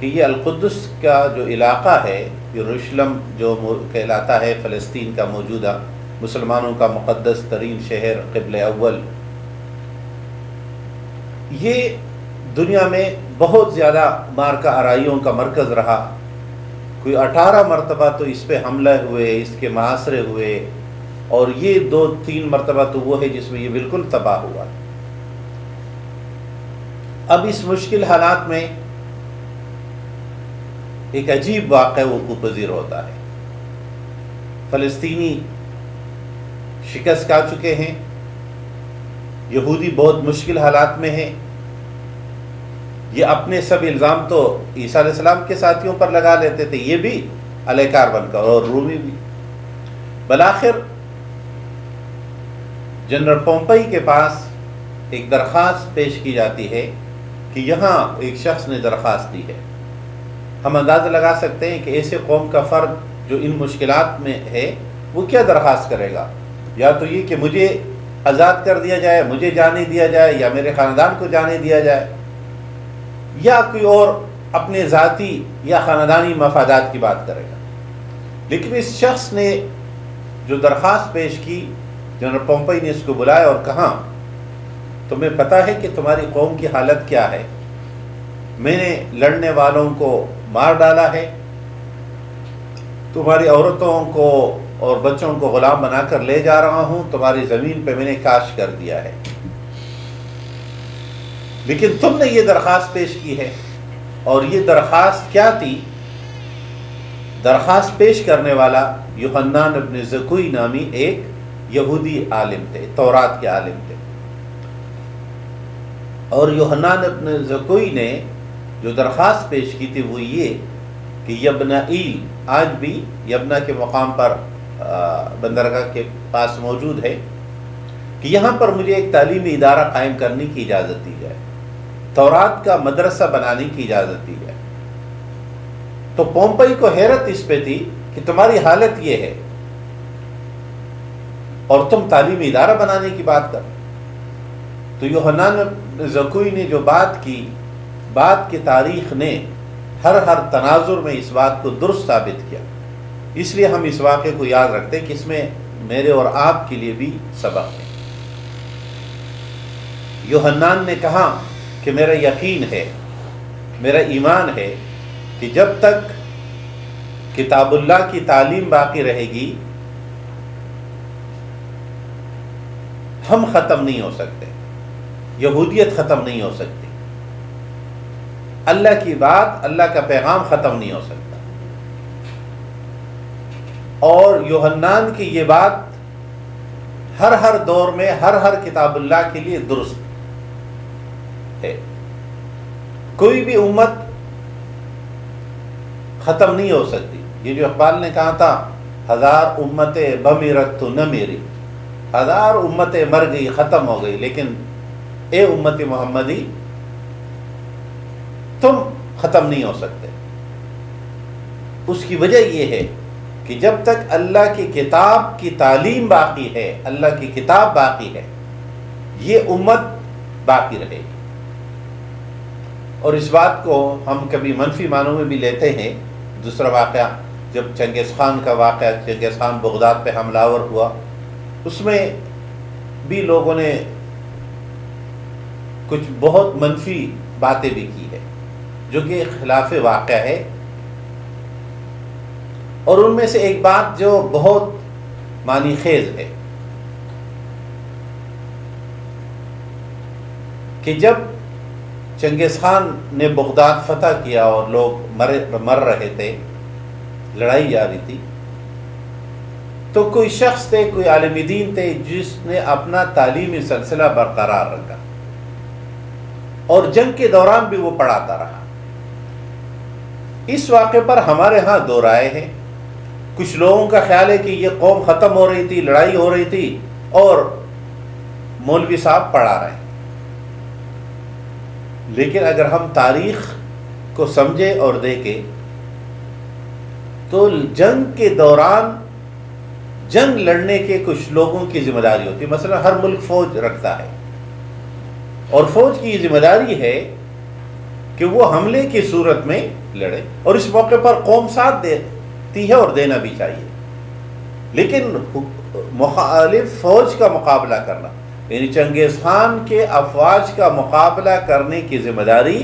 कि ये अल-कुद्दुस का जो इलाक़ा है, यरूशलम जो कहलाता है, फ़लस्तीन का मौजूदा मुसलमानों का मुक़द्दस तरीन शहर क़िबला अव्वल, ये दुनिया में बहुत ज़्यादा मार्का आराइयों का मरकज़ रहा। कोई अठारह मरतबा तो इस पर हमले हुए, इसके मासरे हुए, और ये दो तीन मरतबा तो वो है जिसमें ये बिल्कुल तबाह हुआ। अब इस मुश्किल हालात में एक अजीब वाक़या वक़ूअ पज़ीर होता है। फ़लस्तीनी शिकस्त खा चुके हैं, यहूदी बहुत मुश्किल हालात में हैं। ये अपने सब इल्ज़ाम तो ईसा अलैहिस्सलाम के साथियों पर लगा लेते थे, ये भी अलेकार बनकर और रूमी भी। बलाखिर जनरल पोम्पई के पास एक दरख्वास्त पेश की जाती है कि यहाँ एक शख्स ने दरख्वास्त दी है। हम अंदाज़ा लगा सकते हैं कि ऐसे कौम का फ़र्द जो इन मुश्किलात में है वो क्या दरख्वास्त करेगा। या तो ये कि मुझे आज़ाद कर दिया जाए, मुझे जाने दिया जाए, या मेरे ख़ानदान को जाने दिया जाए, या कोई और अपने ज़ाती या ख़ानदानी मफादात की बात करेगा। लेकिन इस शख्स ने जो दरख्वास्त पेश की, जनरल पोम्पई ने इसको बुलाया और कहा, तुम्हें पता है कि तुम्हारी कौम की हालत क्या है, मैंने लड़ने वालों को मार डाला है, तुम्हारी औरतों को और बच्चों को गुलाम बनाकर ले जा रहा हूं, तुम्हारी ज़मीन पे मैंने काश कर दिया है, लेकिन तुमने ये दरख्वास्त पेश की है। और ये दरख्वास्त क्या थी? दरख्वास्त पेश करने वाला यूहन्नान इब्न ज़कुई नामी एक यहूदी आलिम थे, तौरात के आलिम थे। और यूहन्नान इब्न ज़कुई ने जो दरख्वास्त पेश की थी वो ये कि यबना ईल, आज भी यबना के मकाम पर बंदरगाह के पास मौजूद है, कि यहाँ पर मुझे एक तालीमी इदारा कायम करने की इजाज़त दी जाए, तौरात का मदरसा बनाने की इजाज़त दी जाए। तो पोम्पई को हैरत इस पे थी कि तुम्हारी हालत ये है और तुम तालीमी इदारा बनाने की बात कर। तो यूहन्नान ज़कुई ने जो बात की, बाद की तारीख ने हर हर तनाजुर में इस बात को दुरुस्त साबित किया। इसलिए हम इस वाक़े को याद रखते हैं कि इसमें मेरे और आप के लिए भी सबक है। यूहन्नान ने कहा कि मेरा यकीन है, मेरा ईमान है कि जब तक किताबुल्लाह की तालीम बाकी रहेगी हम ख़त्म नहीं हो सकते, यहूदियत ख़त्म नहीं हो सकती, अल्लाह की बात, अल्लाह का पैगाम ख़त्म नहीं हो सकता। और यूहन्नान की ये बात हर हर दौर में हर हर किताबुल्लाह के लिए दुरुस्त है। कोई भी उम्मत ख़त्म नहीं हो सकती। ये जो इकबाल ने कहा था, हज़ार उम्मतें बमिरत तो न मेरी, हज़ार उम्मतें मर गई, ख़त्म हो गई, लेकिन ए उम्मत मोहम्मदी तुम ख़त्म नहीं हो सकते। उसकी वजह यह है कि जब तक अल्लाह की किताब की तालीम बाकी है, अल्लाह की किताब बाकी है, ये उम्मत बाकी रहेगी। और इस बात को हम कभी मनफी मानों में भी लेते हैं। दूसरा वाक़या जब चंगेज़ ख़ान का वाक़या, चंगेज़ ख़ान बगदाद पे हमलावर हुआ, उसमें भी लोगों ने कुछ बहुत मनफी बातें भी की है जो कि खिलाफ वाक़या है। और उनमें से एक बात जो बहुत मानी खेज है कि जब चंगेज़ ख़ान ने बगदाद फतह किया और लोग मरे मर रहे थे, लड़ाई जा रही थी, तो कोई शख्स थे, कोई आलिम दीन थे जिसने अपना तालीमी सिलसिला बरकरार रखा और जंग के दौरान भी वो पढ़ाता रहा। इस वाक़े पर हमारे यहाँ दो राय हैं। कुछ लोगों का ख्याल है कि ये कौम ख़त्म हो रही थी, लड़ाई हो रही थी और मौलवी साहब पढ़ा रहे हैं। लेकिन अगर हम तारीख़ को समझे और देखे तो जंग के दौरान जंग लड़ने के कुछ लोगों की जिम्मेदारी होती है। मसलन हर मुल्क फौज रखता है और फौज की ये जिम्मेदारी है कि वो हमले की सूरत में लड़े और इस मौके पर कौम साथ देती है और देना भी चाहिए। लेकिन मुखालिफ फौज का मुकाबला करना यानी चंगेज खान के अफवाज का मुकाबला करने की जिम्मेदारी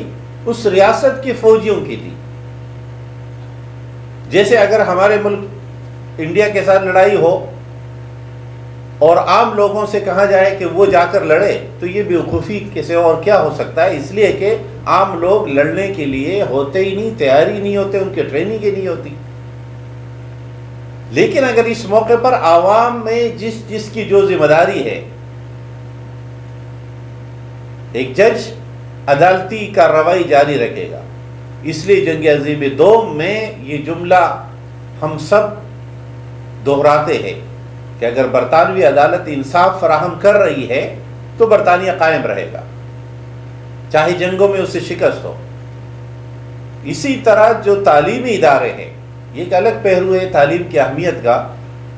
उस रियासत की फौजियों की थी। जैसे अगर हमारे मुल्क इंडिया के साथ लड़ाई हो और आम लोगों से कहा जाए कि वो जाकर लड़े तो ये बेवकूफ़ी के सिवा और क्या हो सकता है, इसलिए कि आम लोग लड़ने के लिए होते ही नहीं, तैयारी नहीं होते, उनकी ट्रेनिंग ही नहीं होती। लेकिन अगर इस मौके पर आवाम में जिस जिसकी जो जिम्मेदारी है, एक जज अदालती कार्रवाई जारी रखेगा। इसलिए जंग अजीम दोम में ये जुमला हम सब दोहराते हैं कि अगर बरतानवी अदालत इंसाफ फराहम कर रही है तो बरतानिया कायम रहेगा, चाहे जंगों में उसे शिकस्त हो। इसी तरह जो तालीमी इदारे हैं, ये एक अलग पहलू है तालीम की अहमियत का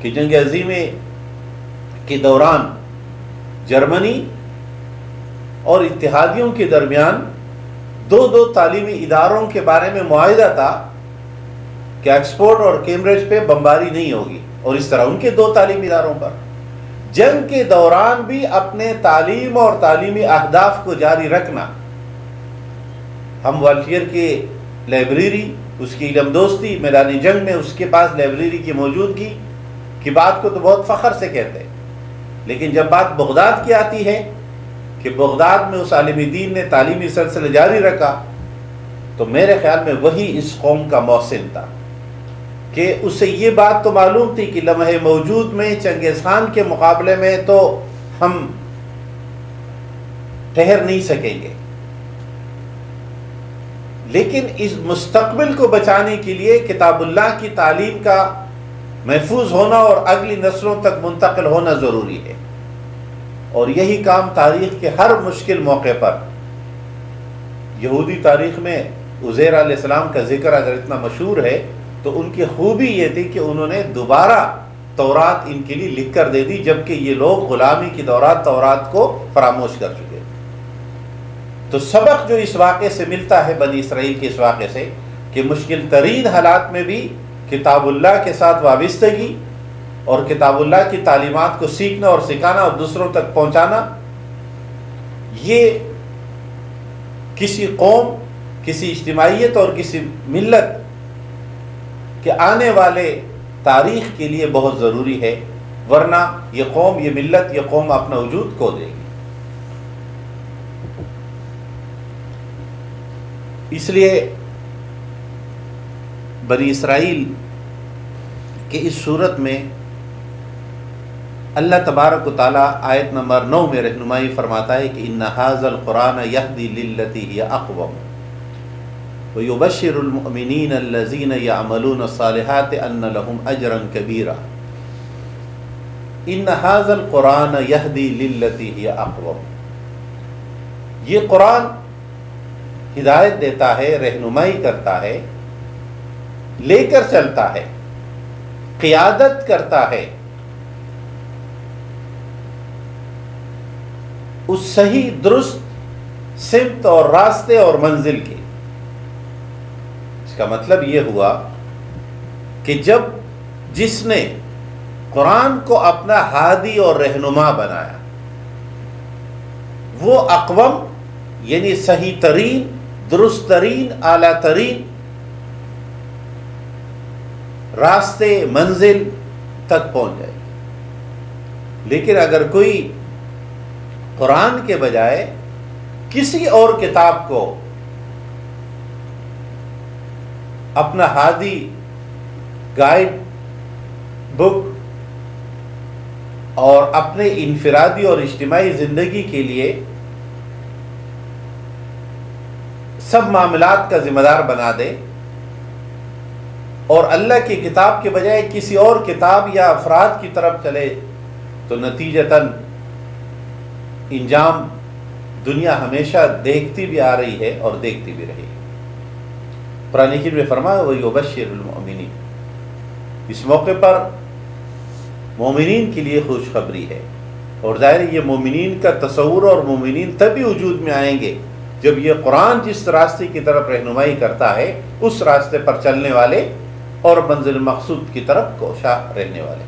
कि जंग अजीम के दौरान जर्मनी और इत्तेहादियों के दरमियान दो दो तालीमी इदारों के बारे में मुआहिदा था कि ऑक्सफोर्ड और कैम्ब्रिज पे बमबारी नहीं होगी और इस तरह उनके दो तालीमी इदारों पर जंग के दौरान भी अपने तालीम और तालीमी अहदाफ को जारी रखना। हम वाल्टियर के लाइब्रेरी, उसकी इलम दोस्ती मैदानी जंग में उसके पास लाइब्रेरी की मौजूदगी की बात को तो बहुत फ़ख्र से कहते हैं, लेकिन जब बात बगदाद की आती है कि बगदाद में उस आलिमी दीन ने तालीमी सिलसिला जारी रखा तो मेरे ख्याल में वही इस कौम का मौसिन था कि उसे ये बात तो मालूम थी कि लम्हे मौजूद में चंगेज़ खान के मुकाबले में तो हम ठहर नहीं सकेंगे, लेकिन इस मुस्तकबिल को बचाने के लिए किताबुल्लाह की तालीम का महफूज होना और अगली नस्लों तक मुंतकिल होना ज़रूरी है। और यही काम तारीख़ के हर मुश्किल मौके पर, यहूदी तारीख़ में उज़ैर अलैहिस्सलाम का जिक्र अगर इतना मशहूर है तो उनकी खूबी ये थी कि उन्होंने दोबारा तौरात इनके लिए लिख कर दे दी, जबकि ये लोग ग़ुलामी के दौरान तौरात को फरामोश कर चुके। तो सबक जो इस वाक़े से मिलता है बनी इसराइल के इस वाक़े से कि मुश्किल तरीन हालात में भी किताबुल्लाह के साथ वाबस्तगी और किताबुल्लाह की तालीमात को सीखना और सिखाना और दूसरों तक पहुंचाना, ये किसी कौम, किसी इज्तिमाइयत और किसी मिल्लत के आने वाले तारीख के लिए बहुत ज़रूरी है, वरना ये कौम, ये मिल्लत, ये कौम अपना वजूद खो देगी। इसलिए बनी इसराइल के इस सूरत में अल्लाह तबारक व तआला आयत नंबर नौ में रहनुमाई फरमाता है कि इन्ना हाज़ल क़ुरान यहदी लिल्लती हिय अक़वम व युबश्शिरुल मुमिनीन अल्लज़ीना यअमलूना अस्सालिहाति अन्न लहुम अजरन कबीरा। इन्ना हाज़ल क़ुरान यहदी लिल्लती हिय अक़वम, ये क़ुरान हिदायत देता है, रहनुमाई करता है, लेकर चलता है, क़ियादत करता है उस सही दुरुस्त सिमत और रास्ते और मंजिल के। इसका मतलब ये हुआ कि जब जिसने कुरान को अपना हादी और रहनुमा बनाया वो अक़वम यानी सही तरीन, दुरुस्त तरीन, आला तरीन रास्ते मंजिल तक पहुंच जाएगी। लेकिन अगर कोई कुरान के बजाय किसी और किताब को अपना हादी, गाइड बुक और अपने इन्फिरादी और इज्तिमाई ज़िंदगी के लिए सब मामलात का ज़िम्मेदार बना दे और अल्लाह की किताब के बजाय किसी और किताब या अफराद की तरफ चले तो नतीजतन इंजाम दुनिया हमेशा देखती भी आ रही है और देखती भी रही है। कुरान की में फरमाया वही वबश्शिरुल मोमिनीन। इस मौके पर मोमिनीन के लिए खुशखबरी है। और ज़ाहिर ये मोमिनीन का तस्वुर और मोमिनीन तभी वजूद में आएंगे जब ये कुरान जिस रास्ते की तरफ रहनुमाई करता है उस रास्ते पर चलने वाले और मंजिल मकसूद की तरफ कोशा रहने वाले।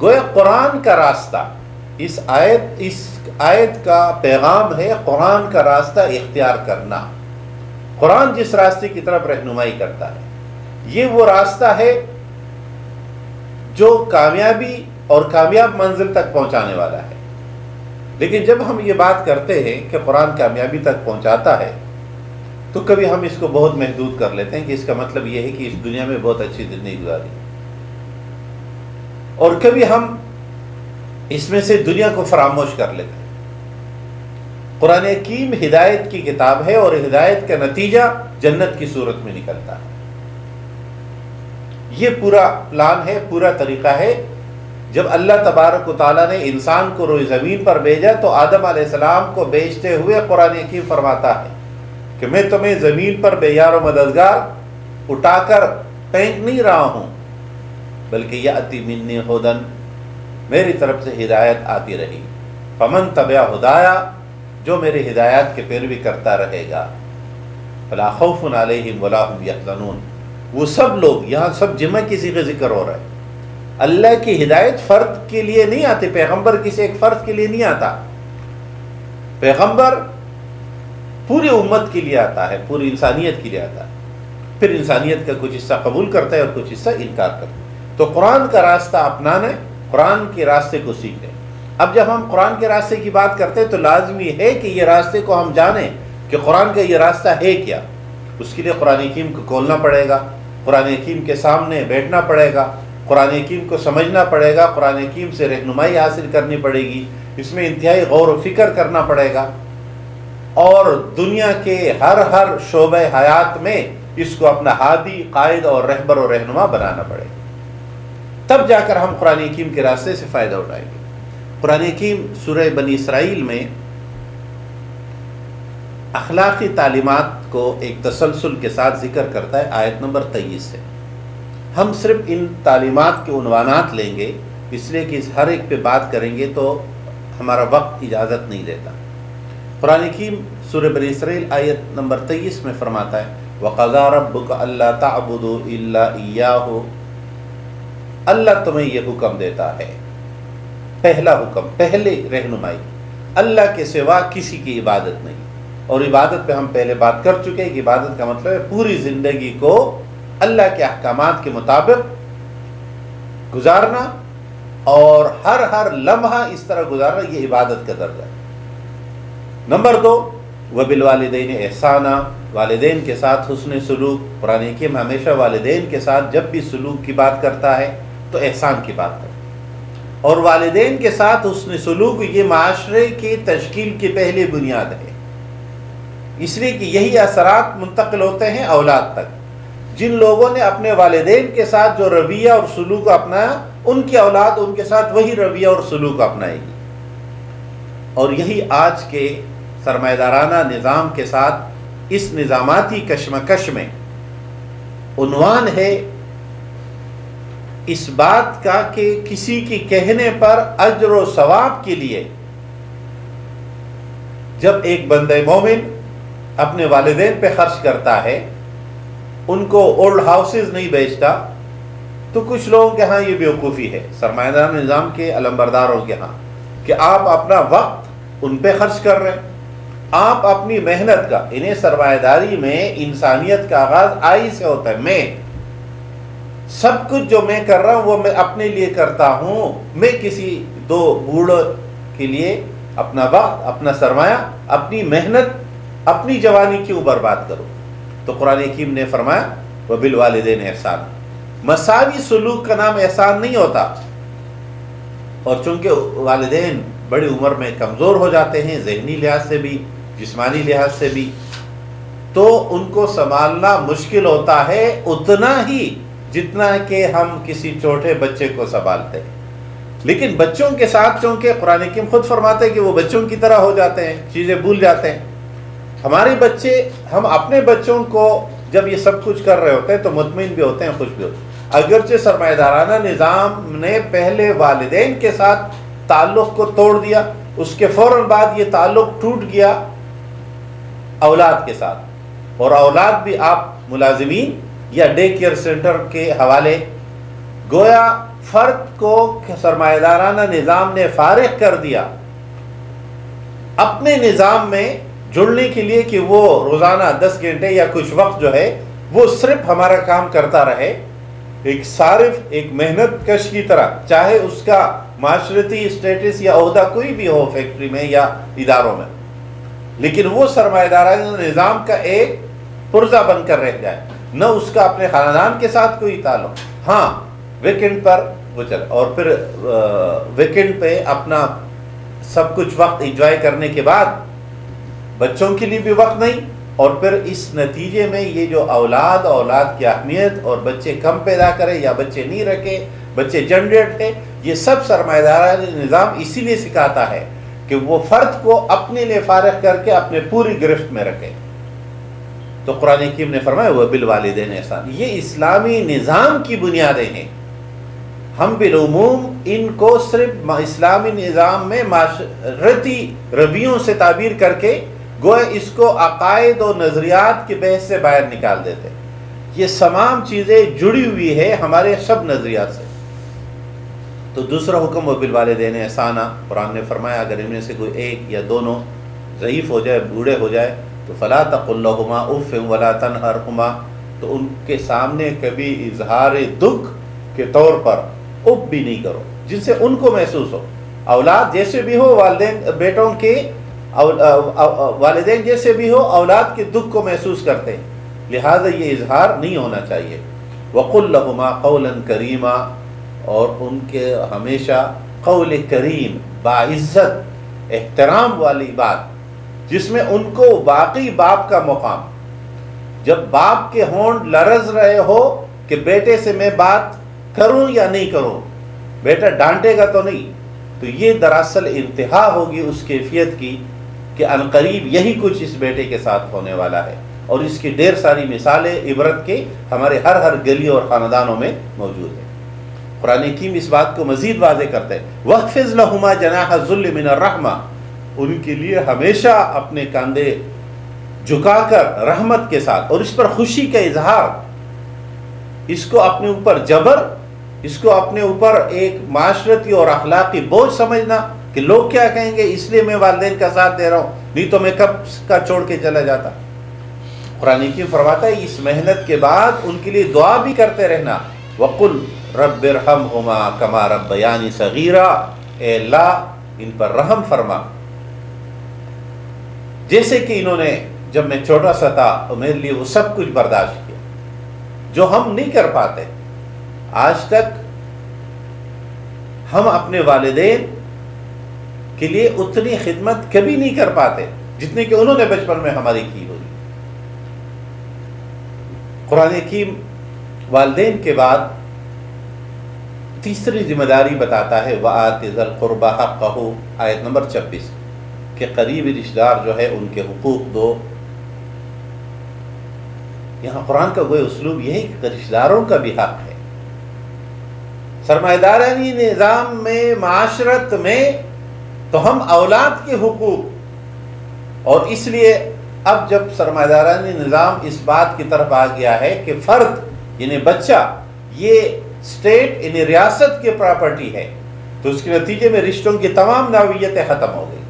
गोया कुरान का रास्ता, इस आयत इस आयत का पैगाम है कुरान का रास्ता इख्तियार करना। कुरान जिस रास्ते की तरफ रहनुमाई करता है ये वो रास्ता है जो कामयाबी और कामयाब मंजिल तक पहुंचाने वाला है। लेकिन जब हम ये बात करते हैं कि कुरान कामयाबी तक पहुंचाता है तो कभी हम इसको बहुत महदूद कर लेते हैं कि इसका मतलब ये है कि इस दुनिया में बहुत अच्छी ज़िंदगी गुजारी, और कभी हम इसमें से दुनिया को फरामोश कर लेते हैं। कुरान हकीम हिदायत की किताब है और हिदायत का नतीजा जन्नत की सूरत में निकलता है। ये पूरा प्लान है, पूरा तरीका है। जब अल्लाह तबारक व तआला ने इंसान को रोज़ ज़मीन पर भेजा तो आदम अलैहिस्सलाम को भेजते हुए कुरान हकीम फरमाता है कि मैं तुम्हें ज़मीन पर बेयार व मददगार उठाकर फेंक नहीं रहा हूँ, बल्कि याति मिन्नी हुदन, मेरी तरफ से हिदायत आती रही। फमन तबया हुदाया, जो मेरे हिदायत के पैरवी करता रहेगा, फला खौफुन अलैहिम वला हुम यहज़नून। वो सब लोग, यहाँ सब जिम्मे किसी का जिक्र हो रहा है। अल्लाह की हिदायत फ़र्द के लिए नहीं आती, पैगंबर किसी एक फ़र्द के लिए नहीं आता, पैगंबर पूरी उम्मत के लिए आता है, पूरी इंसानियत के लिए आता है। फिर इंसानियत का कुछ हिस्सा कबूल करता है और कुछ हिस्सा इनकार करता है। तो कुरान का रास्ता अपनाना है, कुरान के रास्ते को सीखना है। अब जब हम कुरान के रास्ते की बात करते हैं तो लाजमी है कि ये रास्ते को हम जानें कि कुरान का ये रास्ता है क्या। उसके लिए कुरान हकीम को खोलना पड़ेगा, कुरान हकीम के सामने बैठना पड़ेगा, कुरान हकीम को समझना पड़ेगा, कुरान हकीम से रहनुमाई हासिल करनी पड़ेगी, इसमें इंतहाई गौर व फिक्र करना पड़ेगा और दुनिया के हर हर शोबे हयात में इसको अपना हादी, कायद और रहबर और रहनुमा बनाना पड़ेगा। तब जाकर हम कुरान हकीम के रास्ते से फ़ायदा उठाएंगे। कुरान हकीम सूरह बनी इसराइल में अखलाकी तालीमात को एक तसलसल के साथ जिक्र करता है। आयत नंबर तेईस है। हम सिर्फ इन तालीमात के उन्वानात लेंगे, इसलिए कि इस हर एक पे बात करेंगे तो हमारा वक्त इजाज़त नहीं देता। कुरान हकीम सूरह बनी इसराइल आयत नंबर तेईस में फरमाता है, वक़ज़ा रब्बुका अल्ला तअबुदू इल्ला इय्याहू। अल्लाह तुम्हें यह हुक्म देता है, पहला हुक्म, पहले रहनुमाई, अल्लाह के सिवा किसी की इबादत नहीं। और इबादत पे हम पहले बात कर चुके हैं कि इबादत का मतलब है पूरी ज़िंदगी को अल्लाह के अहकामात के मुताबिक गुजारना और हर हर लम्हा इस तरह गुजारना, ये इबादत का दर्जा है। नंबर दो, वबिलवालिदैन एहसाना, वालिदैन के साथ हुस्न सलूक। कुरान हकीम हमेशा वालिदैन के साथ जब भी सलूक की बात करता है तो एहसान की बात करता है। और वालिदैन के साथ हुस्न सलूक ये माशरे की तश्कील की पहली बुनियाद है, इसलिए कि यही असरात मुंतकिल होते हैं औलाद तक। जिन लोगों ने अपने वालिदैन के साथ जो रवैया और सलूक अपनाया, उनकी औलाद उनके साथ वही रवैया और सलूक अपनाएगी। और यही आज के सरमायदाराना निज़ाम के साथ इस निज़ामाती कशमकश में उन्वान है इस बात का कि किसी के कहने पर अज्र व सवाब के लिए जब एक बंदे मोमिन अपने वालिदैन पे खर्च करता है, उनको ओल्ड हाउसेज नहीं बेचता, तो कुछ लोगों के यहाँ ये बेवकूफ़ी है, सरमायदाराना निज़ाम के अलम्बरदारों के यहाँ, कि आप अपना वक्त उन पे खर्च कर रहे हैं, आप अपनी मेहनत का, इन्हें सरमायदारी में इंसानियत का आगाज़ आई से होता है। मैं सब कुछ जो मैं कर रहा हूँ वो मैं अपने लिए करता हूँ, मैं किसी दो बूढ़ों के लिए अपना वक्त, अपना सरमाया, अपनी मेहनत, अपनी जवानी क्यों बर्बाद करो। तो कुरान हकीम ने फरमाया वबिल वालिदैन एहसान। मसावी सलूक का नाम एहसान नहीं होता। और चूँकि वालिदैन बड़ी उम्र में कमज़ोर हो जाते हैं, जहनी लिहाज से भी, जिस्मानी लिहाज से भी, तो उनको संभालना मुश्किल होता है उतना ही जितना कि हम किसी छोटे बच्चे को संभालते हैं। लेकिन बच्चों के साथ चूँकि कुरान हकीम खुद फरमाते हैं कि वो बच्चों की तरह हो जाते हैं, चीज़ें भूल जाते हैं। हमारे बच्चे, हम अपने बच्चों को जब ये सब कुछ कर रहे होते हैं तो मुतमिन भी होते हैं, खुश भी होते हैं। अगरचे सरमायदाराना निज़ाम ने पहले वालिदैन के साथ ताल्लुक़ को तोड़ दिया, उसके फ़ौरन बाद ये ताल्लुक़ टूट गया औलाद के साथ, और औलाद भी आप मुलाजिमीन या डे केयर सेंटर के हवाले। गोया फ़र्द को सरमायदाराना निज़ाम ने फारिग कर दिया अपने निज़ाम में जुड़ने के लिए कि वो रोज़ाना दस घंटे या कुछ वक्त जो है वो सिर्फ हमारा काम करता रहे, एक सारिफ, एक मेहनत कश की तरह, चाहे उसका माशरती स्टेटस या ओहदा कोई भी हो फैक्ट्री में या इदारों में, लेकिन वो सरमायदाराना निज़ाम का एक पुर्जा बनकर रह जाए, न उसका अपने ख़ानदान के साथ कोई ताल्लुक़। हाँ, वीकेंड पर वो चले और फिर वीकेंड पे अपना सब कुछ वक्त इंजॉय करने के बाद बच्चों के लिए भी वक्त नहीं, और फिर इस नतीजे में ये जो औलाद औलाद की अहमियत और बच्चे कम पैदा करें या बच्चे नहीं रखें, बच्चे जनरेट हैं, ये सब सरमायदाराना निज़ाम इसीलिए सिखाता है कि वो फ़र्द को अपने लिए फारिग करके अपने पूरी गिरफ्त में रखे। तो कुरान हकीम ने फरमाया वह बिल वालिदैन एहसान, ये इस्लामी निज़ाम की बुनियादें हैं। हम बिलूमूम इनको सिर्फ इस्लामी निज़ाम में माशरती रवियों से ताबीर करके गोया इसको अकायद और नज़रियात की बहस से बाहर निकाल देते। ये तमाम चीज़ें जुड़ी हुई है हमारे सब नज़रियात से। तो दूसरा हुक्म वह बिल वालिदैन एहसाना, कुरान ने फरमाया अगर इनमें से कोई एक या दोनों ज़ईफ़ हो जाए, बूढ़े हो जाए, तो फला तकुल्लहुमा उफ़ वला तनहरहुमा, तो उनके सामने कभी इजहार दुख के तौर पर उफ़ भी नहीं करो जिससे उनको महसूस हो। औलाद जैसे भी हो, वालिदैन बेटों के वालिदैन जैसे भी हो, औलाद के दुख को महसूस करते हैं, लिहाजा ये इजहार नहीं होना चाहिए। वक़ुल्लहुमा क़ौलन करीमा, और उनके हमेशा क़ौल करीम, बाइज़्ज़त, एहतराम वाली बात जिसमें उनको वाकई बाप का मुकाम, जब बाप के होंठ लरज रहे हो कि बेटे से मैं बात करूं या नहीं करूं, बेटा डांटेगा तो नहीं, तो ये दरअसल इंतहा होगी उस कैफियत की कि अनकरीब यही कुछ इस बेटे के साथ होने वाला है। और इसकी ढेर सारी मिसालें इबरत के हमारे हर हर गली और ख़ानदानों में मौजूद है। कुरान हकीम इस बात को मज़ीद वाज़े करते हैं, वक़्फ़िज़ लहुमा जनाह ज़ुल्ल मिनर रहमा, उनके लिए हमेशा अपने कंधे झुकाकर रहमत के साथ, और इस पर खुशी का इजहार, इसको अपने ऊपर जबर, इसको अपने ऊपर एक माशरती और अखलाकी बोझ समझना कि लोग क्या कहेंगे इसलिए मैं वालिदैन का साथ दे रहा हूँ, नहीं तो मैं कब का छोड़ के चला जाता। कुरान की फरमाता है इस मेहनत के बाद उनके लिए दुआ भी करते रहना, वक़ुल रब्बिरहमहुमा कमा रब्बयानी सगीरा, ए अल्लाह इन पर रहम फरमा जैसे कि इन्होंने जब मैं छोटा सा था तो मेरे लिए वो सब कुछ बर्दाश्त किया जो हम नहीं कर पाते। आज तक हम अपने वालिदैन के लिए उतनी खिदमत कभी नहीं कर पाते जितने कि उन्होंने बचपन में हमारी की होगी। कुरान हकीम वालिदैन के बाद तीसरी जिम्मेदारी बताता है वातिज़ल क़ुरबा हक़्क़हु, आयत नंबर छब्बीस, के करीबी रिश्तेदार जो है उनके हुकूक दो। यहाँ कुरान का वो उसलूब यही कि रिश्तेदारों का भी हक है। सरमायदारानी निज़ाम में, माशरत में तो हम औलाद के हुकूक, और इसलिए अब जब सरमायदारानी निज़ाम इस बात की तरफ आ गया है कि फ़र्द यानी बच्चा ये स्टेट यानी रियासत की प्रॉपर्टी है, तो उसके नतीजे में रिश्तों की तमाम नावियतें ख़त्म हो गई।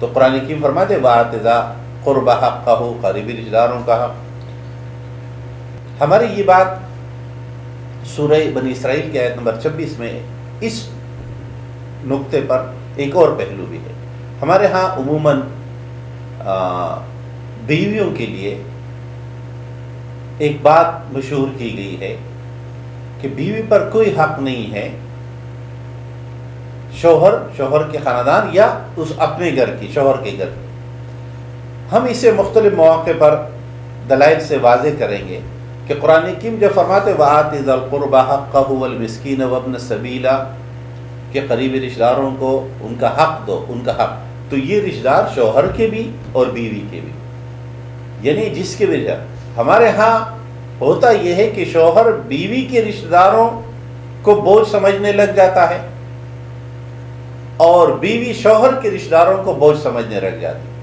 तो कुरान की फरमाते वातिज़ा क़ुरबा हक़्क़हु, करीबी रिश्तेदारों का हक़। हमारी ये बात सूरह बनी इसराइल की आयत नंबर छब्बीस में, इस नुक्ते पर एक और पहलू भी है। हमारे यहाँ उमूमन बीवियों के लिए एक बात मशहूर की गई है कि बीवी पर कोई हक़ नहीं है, शोहर, शोहर के ख़ानदान या उस अपने घर की, शोहर के घर। हम इसे मुख्तलिफ मौक़े पर दलाइल से वाज़े करेंगे कि कुरान हकीम जो फरमाते वातिज़ल क़ुरबा हक़्क़हु वल मिस्कीन वब्न सबीला, के करीबी रिश्तेदारों को उनका हक़ दो, उनका हक़, तो ये रिश्तेदार शौहर के भी और बीवी के भी, यानी जिसके वजह हमारे यहाँ होता यह है कि शौहर बीवी के रिश्तेदारों को बोझ समझने लग जाता है और बीवी शौहर के रिश्तेदारों को बोझ समझने लग जाती है,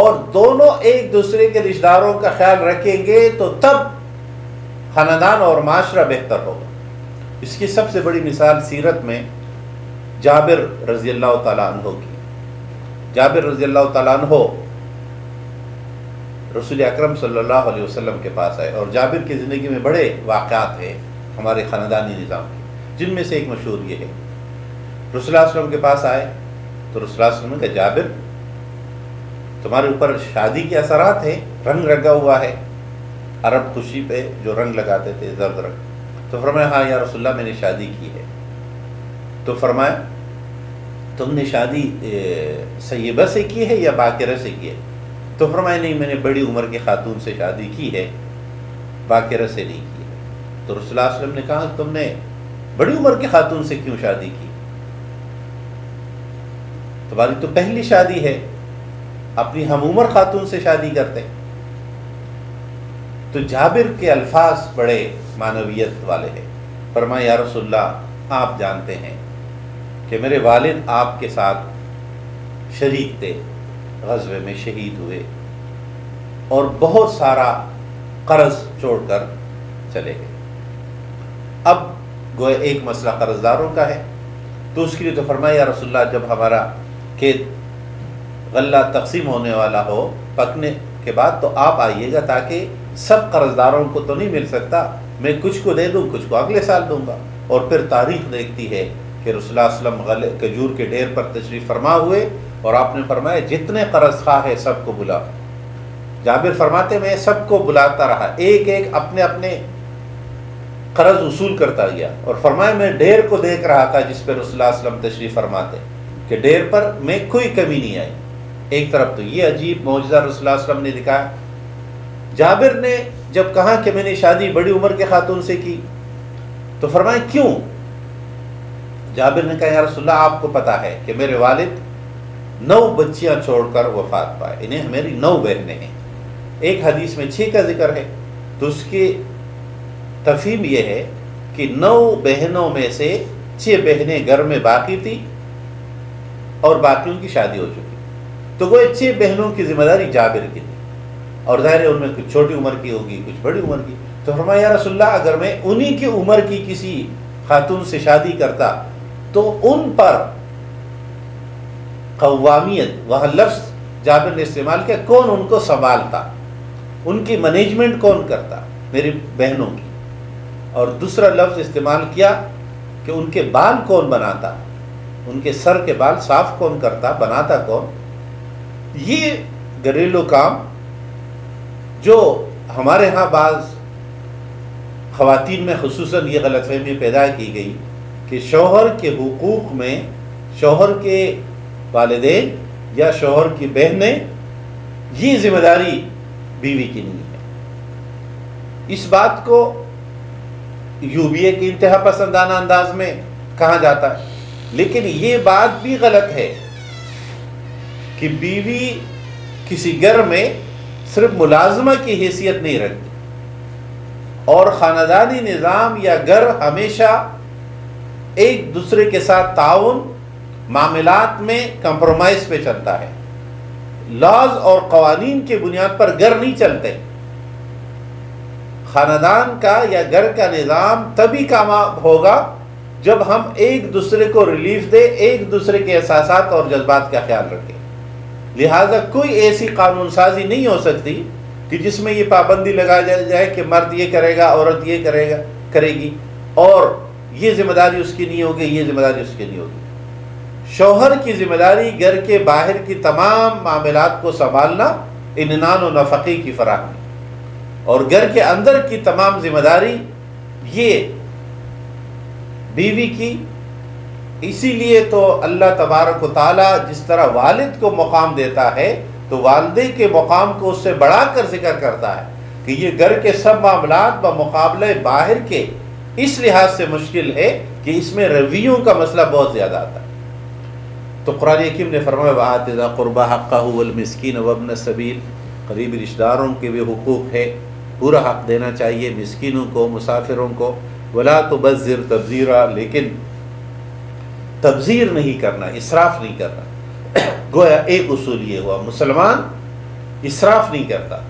और दोनों एक दूसरे के रिश्तेदारों का ख्याल रखेंगे तो तब खानदान और माशरा बेहतर होगा। इसकी सबसे बड़ी मिसाल सीरत में जाबिर रजी अल्लाह ताला अन्हो की। जाबिर रजी अल्लाह ताला अन्हो रसूल अकरम सल्लल्लाहु अलैहि वसल्लम के पास आए, और जाबिर की ज़िंदगी में बड़े वाक़ात हैं हमारे ख़ानदानी निज़ाम के, जिनमें से एक मशहूर ये है। रसूल अस्सलाम के पास आए तो रसूल अस्सलाम ने कहा, जाबिर तुम्हारे ऊपर शादी के असरात हैं, रंग लगा हुआ है, अरब खुशी पे जो रंग लगाते थे जर्द रंग। तो फरमाया, हाँ या रसूलल्लाह मैंने शादी की है। तो फरमाया, तुमने शादी सैयबा से की है या बाकिरा से की है? तो फरमाया, नहीं मैंने बड़ी उम्र की खातून से शादी की है, बाकिरा से नहीं की है। तो रसूलल्लाह सल्लल्लाहु अलैहि वसल्लम ने कहा, तुमने बड़ी उम्र की खातून से क्यों शादी की? तुम्हारी तो पहली शादी है, अपनी हम उम्र खातून से शादी करते। तो जाबिर के अल्फाज बड़े मानवियत वाले हैं। फरमाया, या रसूलल्लाह आप जानते हैं कि मेरे वालिद आपके साथ शरीक थे, ग़ज़वे में शहीद हुए और बहुत सारा कर्ज छोड़कर चले गए। अब गोया एक मसला कर्जदारों का है, तो उसके लिए तो फरमाया, या रसूलल्लाह जब हमारा खेत गल्ला तकसीम होने वाला हो पकने के बाद तो आप आइएगा, ताकि सब कर्जदारों को तो नहीं मिल सकता, मैं कुछ को दे दूँ कुछ को अगले साल दूंगा। और फिर तारीख देखती है कि रसूलल्लाह सल्लल्लाहु अलैहि वसल्लम खजूर के ढेर पर तशरीफ़ फरमा हुए और आपने फरमाया, जितने कर्ज खा है सबको बुला। जाबिर फरमाते, मैं सबको बुलाता रहा, एक एक अपने अपने कर्ज वसूल करता गया, और फरमाया मैं ढेर को देख रहा था जिस पर रसूलल्लाह सल्लल्लाहु अलैहि वसल्लम तशरीफ़ फरमाते कि ढेर पर मैं कोई कमी नहीं आई। एक तरफ तो ये अजीब मौजज़ा रसूलल्लाह सल्लम ने दिखाया। जाबिर ने जब कहा कि मैंने शादी बड़ी उम्र के खातून से की, तो फरमाया क्यों? जाबिर ने कहा, या रसूलल्लाह आपको पता है कि मेरे वालिद नौ बच्चियां छोड़कर वफात पाए, इन्हें मेरी नौ बहनें हैं। एक हदीस में छः का जिक्र है, तो उसकी तफहीम यह है कि नौ बहनों में से छः बहनें घर में बाकी थी और बाकियों की शादी हो चुकी। तो वो छह बहनों की जिम्मेदारी जाबिर की थी, और ज़ाहिर है उनमें कुछ छोटी उम्र की होगी कुछ बड़ी उम्र की। तो फरमाया, या रसूलल्लाह अगर मैं उन्हीं की उम्र की किसी खातून से शादी करता तो उन पर कव्वामियत, वह लफ्ज़ जाबिर ने इस्तेमाल किया, कौन उनको संभालता, उनकी मैनेजमेंट कौन करता, मेरी बहनों की। और दूसरा लफ्ज़ इस्तेमाल किया कि उनके बाल कौन बनाता, उनके सर के बाल साफ कौन करता, बनाता कौन। ये घरेलू काम जो हमारे यहाँ बाज़ ख़वातीन में ख़ुसूसन ये गलतफहमी पैदा की गई कि शौहर के हुकूक़ में शौहर के वालिदैन या शौहर की बहनें, ये जिम्मेदारी बीवी की नहीं है। इस बात को यूबीए के इंतहा पसंदाना अंदाज में कहा जाता है, लेकिन ये बात भी गलत है कि बीवी किसी घर में सिर्फ मुलाजमा की हैसियत नहीं रखती, और ख़ानदानी निज़ाम या घर हमेशा एक दूसरे के साथ ताउन मामलात में कंप्रोमाइज़ पे चलता है। लॉज और कवानीन के बुनियाद पर घर नहीं चलते। ख़ानदान का या घर का निज़ाम तभी कामयाब होगा जब हम एक दूसरे को रिलीफ दे, एक दूसरे के एहसासात और जज्बात का ख्याल रखें। लिहाजा कोई ऐसी कानून साजी नहीं हो सकती कि जिसमें ये पाबंदी लगा जाए कि मर्द ये करेगा औरत ये करेगा करेगी और ये जिम्मेदारी उसकी नहीं होगी, ये जिम्मेदारी उसकी नहीं होगी। शौहर की जिम्मेदारी घर के बाहर की तमाम मामलात को संभालना, इनान व नफक़े की फराहमी, और घर के अंदर की तमाम जिम्मेदारी ये बीवी की। इसीलिए तो अल्लाह तबारक व तआला जिस तरह वालिद को मुकाम देता है तो वालदे के मुकाम को उससे बढ़ा कर जिक्र करता है कि ये घर के सब मामलात बमुकाबले बाहर के इस लिहाज से मुश्किल है कि इसमें रवियों का मसला बहुत ज़्यादा आता है। तो कुरान हकीम ने फरमाया वातिज़ा क़ुरबा हक़्क़हु वल मिस्कीन वब्न सबील, करीबी रिश्तेदारों के भी हुकूक़ है, पूरा हक़ देना चाहिए मिस्किनों को, मुसाफिरों को। वला तुबज़्ज़िर तबज़ीरा, लेकिन तबज़ीर नहीं करना, इसराफ़ नहीं करना। गोया एक उसूल ये हुआ मुसलमान इसराफ़ नहीं करता।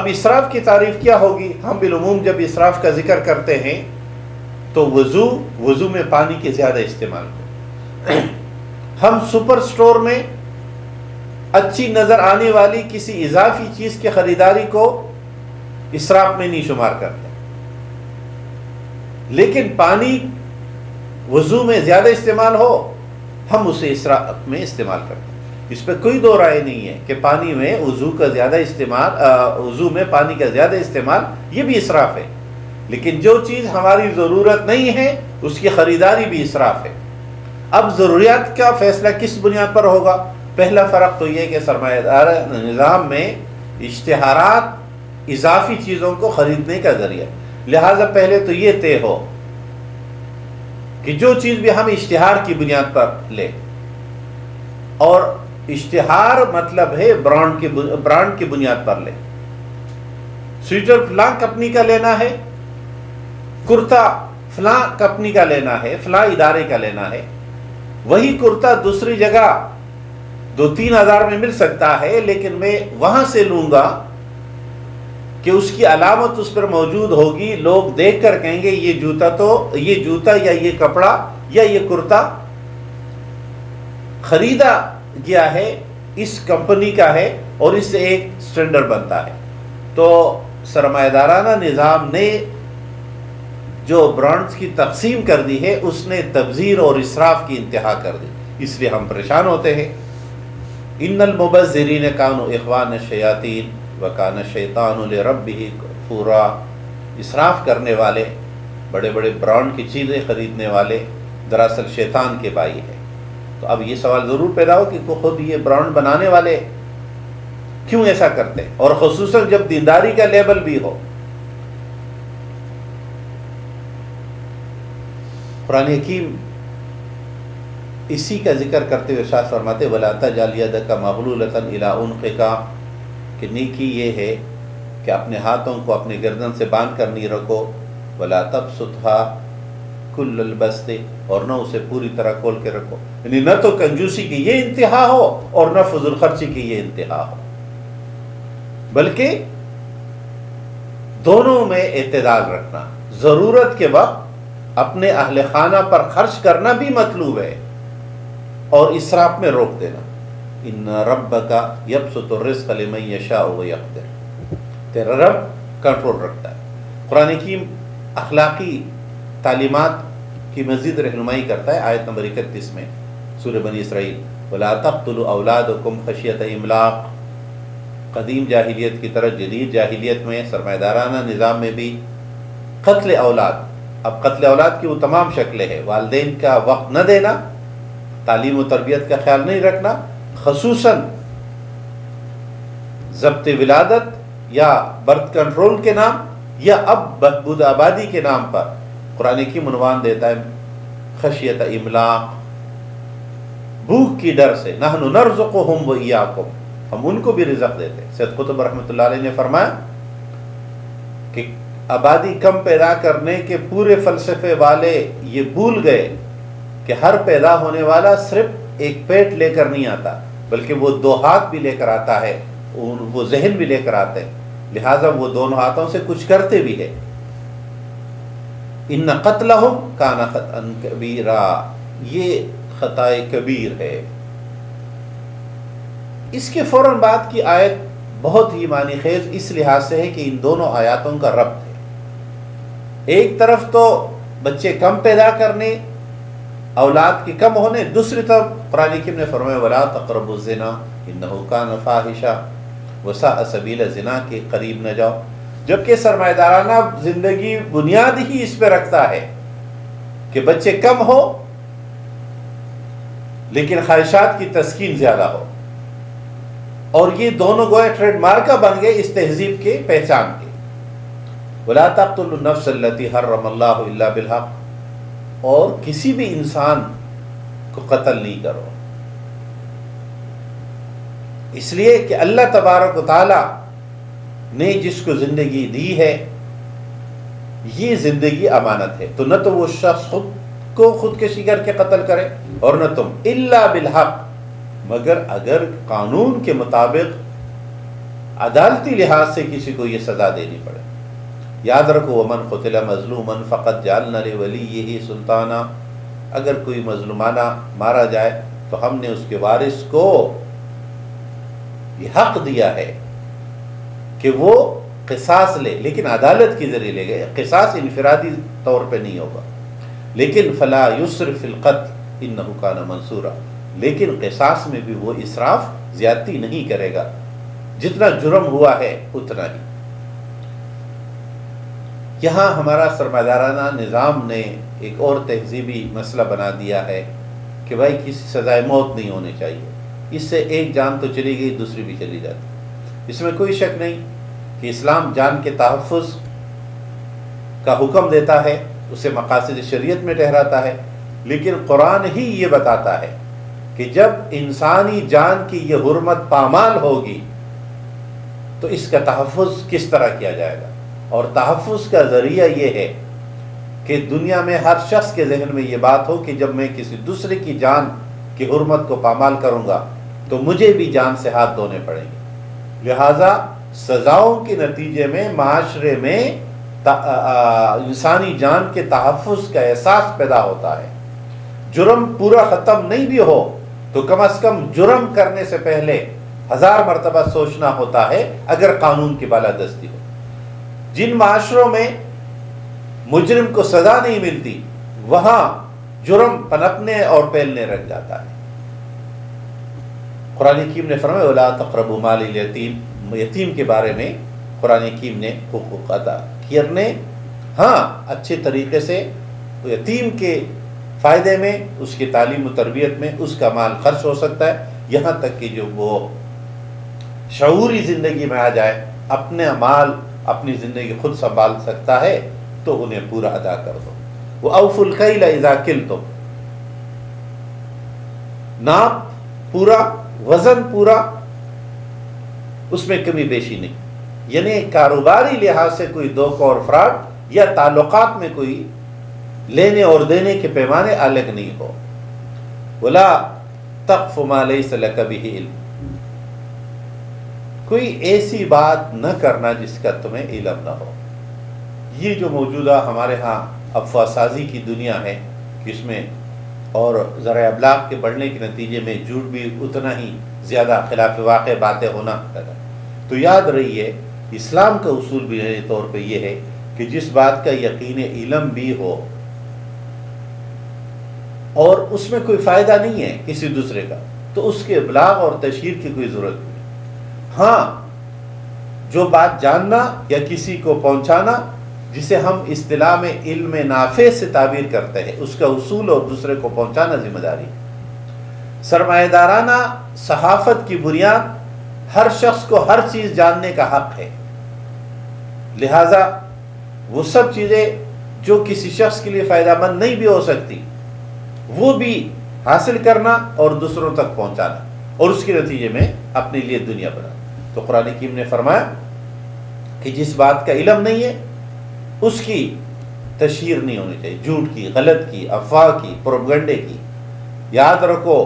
अब इसराफ़ की तारीफ़ क्या होगी? हम बिलुमूम जब इसराफ़ का ज़िक्र करते हैं तो वज़ू वज़ू में पानी के ज़्यादा इस्तेमाल को, हम सुपर स्टोर में अच्छी नज़र आने वाली किसी इजाफी चीज़ की ख़रीदारी को इसराफ़ में नहीं शुमार करते, लेकिन पानी वज़ू में ज़्यादा इस्तेमाल हो हम उसे इसराफ़ में इस्तेमाल करते हैं। इस पर कोई दो राय नहीं है कि पानी में वज़ू का ज़्यादा इस्तेमाल, वज़ू में पानी का ज़्यादा इस्तेमाल ये भी इसराफ़ है, लेकिन जो चीज़ हमारी ज़रूरत नहीं है उसकी ख़रीदारी भी इसराफ़ है। अब ज़रूरियात का फ़ैसला किस बुनियाद पर होगा? पहला फ़र्क तो यह कि सरमायादार निज़ाम में इश्तिहारात इजाफी चीज़ों को ख़रीदने का ज़रिया, लिहाजा पहले तो ये तय हो कि जो चीज़ भी हम इश्तिहार की बुनियाद पर लें, और इश्तिहार मतलब है ब्रांड के ब्रांड की बुनियाद पर ले। स्वेटर फलां कंपनी का लेना है, कुर्ता फलां कंपनी का लेना है, फलां इदारे का लेना है। वही कुर्ता दूसरी जगह दो तीन हजार में मिल सकता है, लेकिन मैं वहां से लूंगा कि उसकी अलामत उस पर मौजूद होगी, लोग देख कर कहेंगे ये जूता तो ये जूता या ये कपड़ा या ये कुर्ता खरीदा गया है, इस कंपनी का है, और इससे एक स्टैंडर्ड बनता है। तो सरमायदाराना निज़ाम ने जो ब्रांड्स की तकसीम कर दी है उसने तबज़ीर और इसराफ़ की इंतहा कर दी, इसलिए हम परेशान होते हैं। इन्नल मुबज़्ज़िरीन कानू इख़वान शयातीन व कान शैतानु लिरब्बिही कफूरा। इसराफ़ करने वाले, बड़े बड़े ब्रांड की चीज़ें ख़रीदने वाले दरअसल शैतान के भाई हैं। तो अब ये सवाल ज़रूर पैदा हो कि खुद ये ब्रांड बनाने वाले क्यों ऐसा करते, और ख़ुसूसन जब दीनदारी का लेबल भी हो। कुरान हकीम इसी का जिक्र करते हुए शास्त्र फरमाते वला तजअल यदका मग़लूलतन इला उनक़िका, कि नेकी ये है कि अपने हाथों को अपने गर्दन से बांध कर नहीं रखो। वला तबसुतहा कुल्लल बस्ते, और न उसे पूरी तरह खोल के रखो, यानी न तो कंजूसी की ये इंतहा हो और न फजूल खर्ची की ये इंतहा हो, बल्कि दोनों में एतदाल रखना। जरूरत के वक्त अपने अहले खाना पर खर्च करना भी मतलूब है, और इसराफ में रोक देना। इन्ना रब्बका यबसुतुर रिज़्क़ लिमन यशाउ व यक़दिर, तेरा रब कंट्रोल रखता है। कुरान हकीम अखलाकी तालीमात की मज़ीद रहनुमाई करता है। आयत नंबर इकतीस में सूरह बनी इसराइल वला तक़्तुलू औलादकुम खशियत इमलाक। कदीम जाहिलियत की तरह जदीद जाहिलियत में सरमायदाराना निज़ाम में भी क़त्ल औलाद, अब क़त्ल औलाद की वो तमाम शक्लें हैं, वालदेन का वक्त न देना, तालीम और तरबियत का ख्याल नहीं रखना, खसूसन ज़ब्त विलादत या बर्थ कंट्रोल के नाम या अब बहबूद आबादी के नाम पर कुरान की मनवान देता है खशियत इमलाक, भूख की डर से। नहनु नर्ज़ुक़ुहुम व इय्याकुम, हम उनको भी रिज़्क़ देते हैं। सैयद कुतुब रहमतुल्लाह अलैह ने फरमाया कि आबादी कम पैदा करने के पूरे फलसफे वाले ये भूल गए कि हर पैदा होने वाला सिर्फ एक पेट लेकर नहीं आता, बल्कि वो दो हाथ भी लेकर आता है, वो जहन भी लेकर आते हैं, लिहाजा वो दोनों हाथों से कुछ करते भी है। इन्ना कत्लहुम काना खतअन कबीरा, ये खताए कबीर है। इसके फौरन बाद की आयत बहुत ही मानी खेज इस लिहाज से है कि इन दोनों आयतों का रब्त है। एक तरफ तो बच्चे कम पैदा करने, औलाद के कम होने, दूसरी तरफ कुरान हकीम ने फरमाया वला तक़रबु ज़िना इन्नहु काना फ़ाहिशा व साअ सबीला, ज़िना के करीब न जाओ। जबकि सरमायदाराना जिंदगी बुनियाद ही इस पर रखता है कि बच्चे कम हो लेकिन ख्वाहिशात की तस्कीन ज्यादा हो, और ये दोनों गोया ट्रेडमार्क बन गए इस तहजीब के, पहचान के। वला तक़्तुलु नफ़्स अल्लती हर्रमल्लाहु इल्ला बिल हक़, और किसी भी इंसान को कत्ल नहीं करो, इसलिए कि अल्लाह तबारक व तआला ने जिसको ज़िंदगी दी है ये ज़िंदगी अमानत है, तो न तो वो शख्स खुद को खुदकशी करके कत्ल करे और न तुम, इल्ला बिलहक, मगर अगर कानून के मुताबिक अदालती लिहाज से किसी को ये सज़ा देनी पड़े। याद रखो, वमन क़ुतिला मज़लूमन फ़क़द जअलना लिवलिय्यिही सुल्ताना, अगर कोई मज़लूमाना मारा जाए तो हमने उसके वारिस को ये हक़ दिया है कि वो क़िसास ले, लेकिन अदालत के ज़रिए ले गए। क़िसास इनफरादी तौर पर नहीं होगा, लेकिन फ़ला युस्र फ़िल क़त्ल इन्नहु काना मंसूरा, लेकिन क़िसास में भी वो इसराफ ज़्यादती नहीं करेगा, जितना जुर्म हुआ है उतना ही। यहाँ हमारा सरमादाराना निज़ाम ने एक और तहजीबी मसला बना दिया है कि भाई किसी सज़ाए मौत नहीं होनी चाहिए। इससे एक जान तो चली गई, दूसरी भी चली जाती। इसमें कोई शक नहीं कि इस्लाम जान के तहफ़्फ़ुज़ का हुक्म देता है, उसे मक़ासिद शरीयत में ठहराता है, लेकिन कुरान ही ये बताता है कि जब इंसानी जान की ये हुर्मत पामाल होगी तो इसका तहफ़्फ़ुज़ किस तरह किया जाएगा। और तहफ़्फ़ुज़ का ज़रिया ये है कि दुनिया में हर शख्स के जहन में ये बात हो कि जब मैं किसी दूसरे की जान की हुर्मत को पामाल करूँगा तो मुझे भी जान से हाथ धोने पड़ेंगे। लिहाजा सज़ाओं के नतीजे में माशरे में इंसानी जान के तहफ़्फ़ुज़ का एहसास पैदा होता है। जुर्म पूरा ख़त्म नहीं भी हो तो कम अज़ कम जुर्म करने से पहले हज़ार मरतबा सोचना होता है अगर कानून की बालादस्ती हो। जिन माशरों में मुजरिम को सज़ा नहीं मिलती वहाँ जुर्म पनपने और फैलने लग जाता है। कुरान हकीम ने फरमाया वला तक़रबू माल यतीम, यतीम के बारे में कुरान हकीम ने हुकूक़ अदा करने, हाँ, अच्छे तरीके से यतीम के फ़ायदे में, उसकी तालीम और तरबियत में उसका माल खर्च हो सकता है, यहाँ तक कि जो वो शऊरी ज़िंदगी में आ जाए, अपने माल अपनी ज़िंदगी खुद संभाल सकता है तो उन्हें पूरा अदा कर दो। वो औफुल कैल इज़ा किल्तुम, नाप पूरा, वज़न पूरा, उसमें कमी बेशी नहीं। यानी कारोबारी लिहाज से कोई धोखा और फ्रॉड या ताल्लुकात में कोई लेने और देने के पैमाने अलग नहीं हो। वला तक़्फ़ु मा लैसा लका बिही इल्म, कोई ऐसी बात न करना जिसका तुम्हें इलम न हो। ये जो मौजूदा हमारे यहाँ अफवाह साजी की दुनिया है, इसमें और ज़रा अबलाग के बढ़ने के नतीजे में झूठ भी उतना ही ज़्यादा खिलाफ वाक़े बातें होना लगा। तो याद रहिए, इस्लाम का उसूल भी तौर पे ये है कि जिस बात का यकीन इलम भी हो और उसमें कोई फ़ायदा नहीं है किसी दूसरे का, तो उसके अबलाग और तशहीर की कोई ज़रूरत नहीं। हाँ, जो बात जानना या किसी को पहुँचाना जिसे हम इस्तिलाह में इल्म नाफे से ताबीर करते हैं, उसका उसूल और दूसरे को पहुँचाना जिम्मेदारी। सरमाएदाराना सहाफ़त की बुनियाद हर शख्स को हर चीज़ जानने का हक़ है। लिहाजा वो सब चीज़ें जो किसी शख्स के लिए फ़ायदेमंद नहीं भी हो सकती वो भी हासिल करना और दूसरों तक पहुँचाना और उसके नतीजे में अपने लिए दुनिया बना। तो कुरान हकीम ने फरमाया कि जिस बात का इलम नहीं है उसकी तशहीर नहीं होनी चाहिए, झूठ की, गलत की, अफवाह की, प्रोपगंडे की। याद रखो,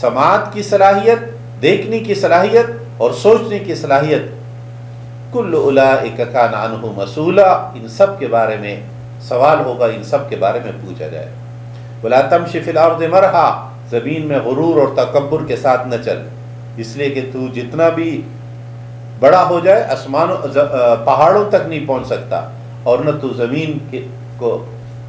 समात की सलाहियत, देखने की सलाहियत और सोचने की सलाहियत, कुल उलाइक कान अनहु मसूला, इन सब के बारे में सवाल होगा, इन सब के बारे में पूछा जाए। वला तमशि फिल अर्दि मरहा, ज़मीन में गुरूर और तकब्बुर के साथ न चल, इसलिए कि तू जितना भी बड़ा हो जाए आसमानों पहाड़ों तक नहीं पहुंच सकता और न तू ज़मीन को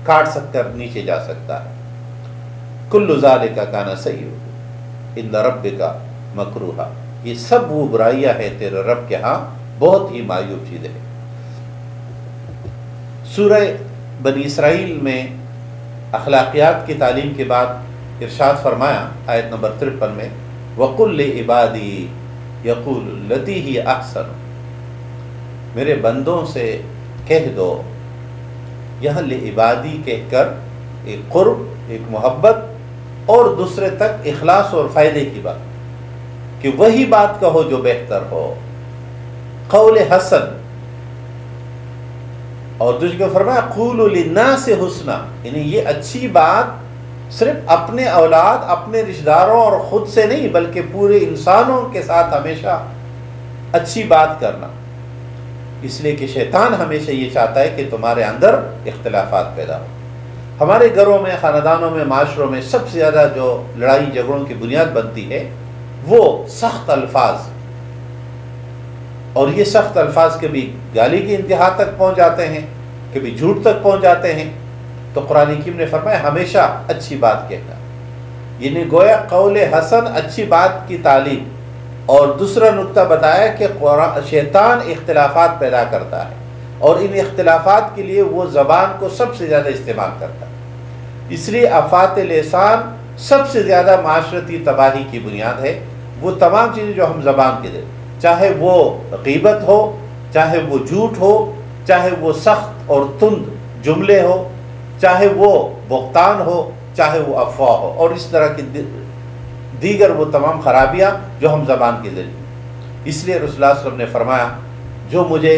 काट सककर नीचे जा सकता है। कुल्लु ज़ालिका काना सय्युह इंद रब्बिका मकरूहा, ये सब वो बुराइयाँ हैं तेरे रब के यहाँ बहुत ही मायूब चीज़ें हैं। सूरह बनी इसराइल में अखलाकियात की तालीम के बाद इरशाद फरमाया आयत नंबर तिरपन में, वक़ुल इबादी यक़ूलती ही अहसन, मेरे बंदों से कह दो, यह ले इबादी कह कर एक क़ुर्ब, एक मोहब्बत और दूसरे तक इखलास और फ़ायदे की बात, कि वही बात कहो जो बेहतर हो, कौल हसन। और दूसरे को फरमाया क़ूलू लिन्नास हुस्ना, यानी ये अच्छी बात सिर्फ अपने औलाद, अपने रिश्तेदारों और ख़ुद से नहीं बल्कि पूरे इंसानों के साथ हमेशा अच्छी बात करना, इसलिए कि शैतान हमेशा ये चाहता है कि तुम्हारे अंदर इख्तिलाफ़ात पैदा हो। हमारे घरों में, ख़ानदानों में, माशरों में सबसे ज़्यादा जो लड़ाई झगड़ों की बुनियाद बनती है वो सख्त अल्फाज, और ये सख्त अल्फाज कभी गाली की इंतहा तक पहुँच जाते हैं, कभी झूठ तक पहुँच जाते हैं। तो कुरान हकीम ने फरमाया हमेशा अच्छी बात कहना, यानी गोया कौल हसन अच्छी बात की तालीम। और दूसरा नुक्ता बताया कि शैतान इख्तिलाफ़ात पैदा करता है और इन इख्तिलाफ़ात के लिए वो ज़बान को सबसे ज़्यादा इस्तेमाल करता है, इसलिए आफात लिसान सबसे ज़्यादा माशरती तबाही की बुनियाद है। वो तमाम चीज़ें जो हम ज़बान के दें, चाहे वो गीबत हो, चाहे वो झूठ हो, चाहे वो सख्त और तुंद जुमले हो, चाहे वो बुहतान हो, चाहे वो अफवाह हो, और इस तरह की दीगर वो तमाम खराबियाँ जो हम ज़बान के जरिए। इसलिए रसूल सल्लल्लाहु अलैहि वसल्लम ने फरमाया जो मुझे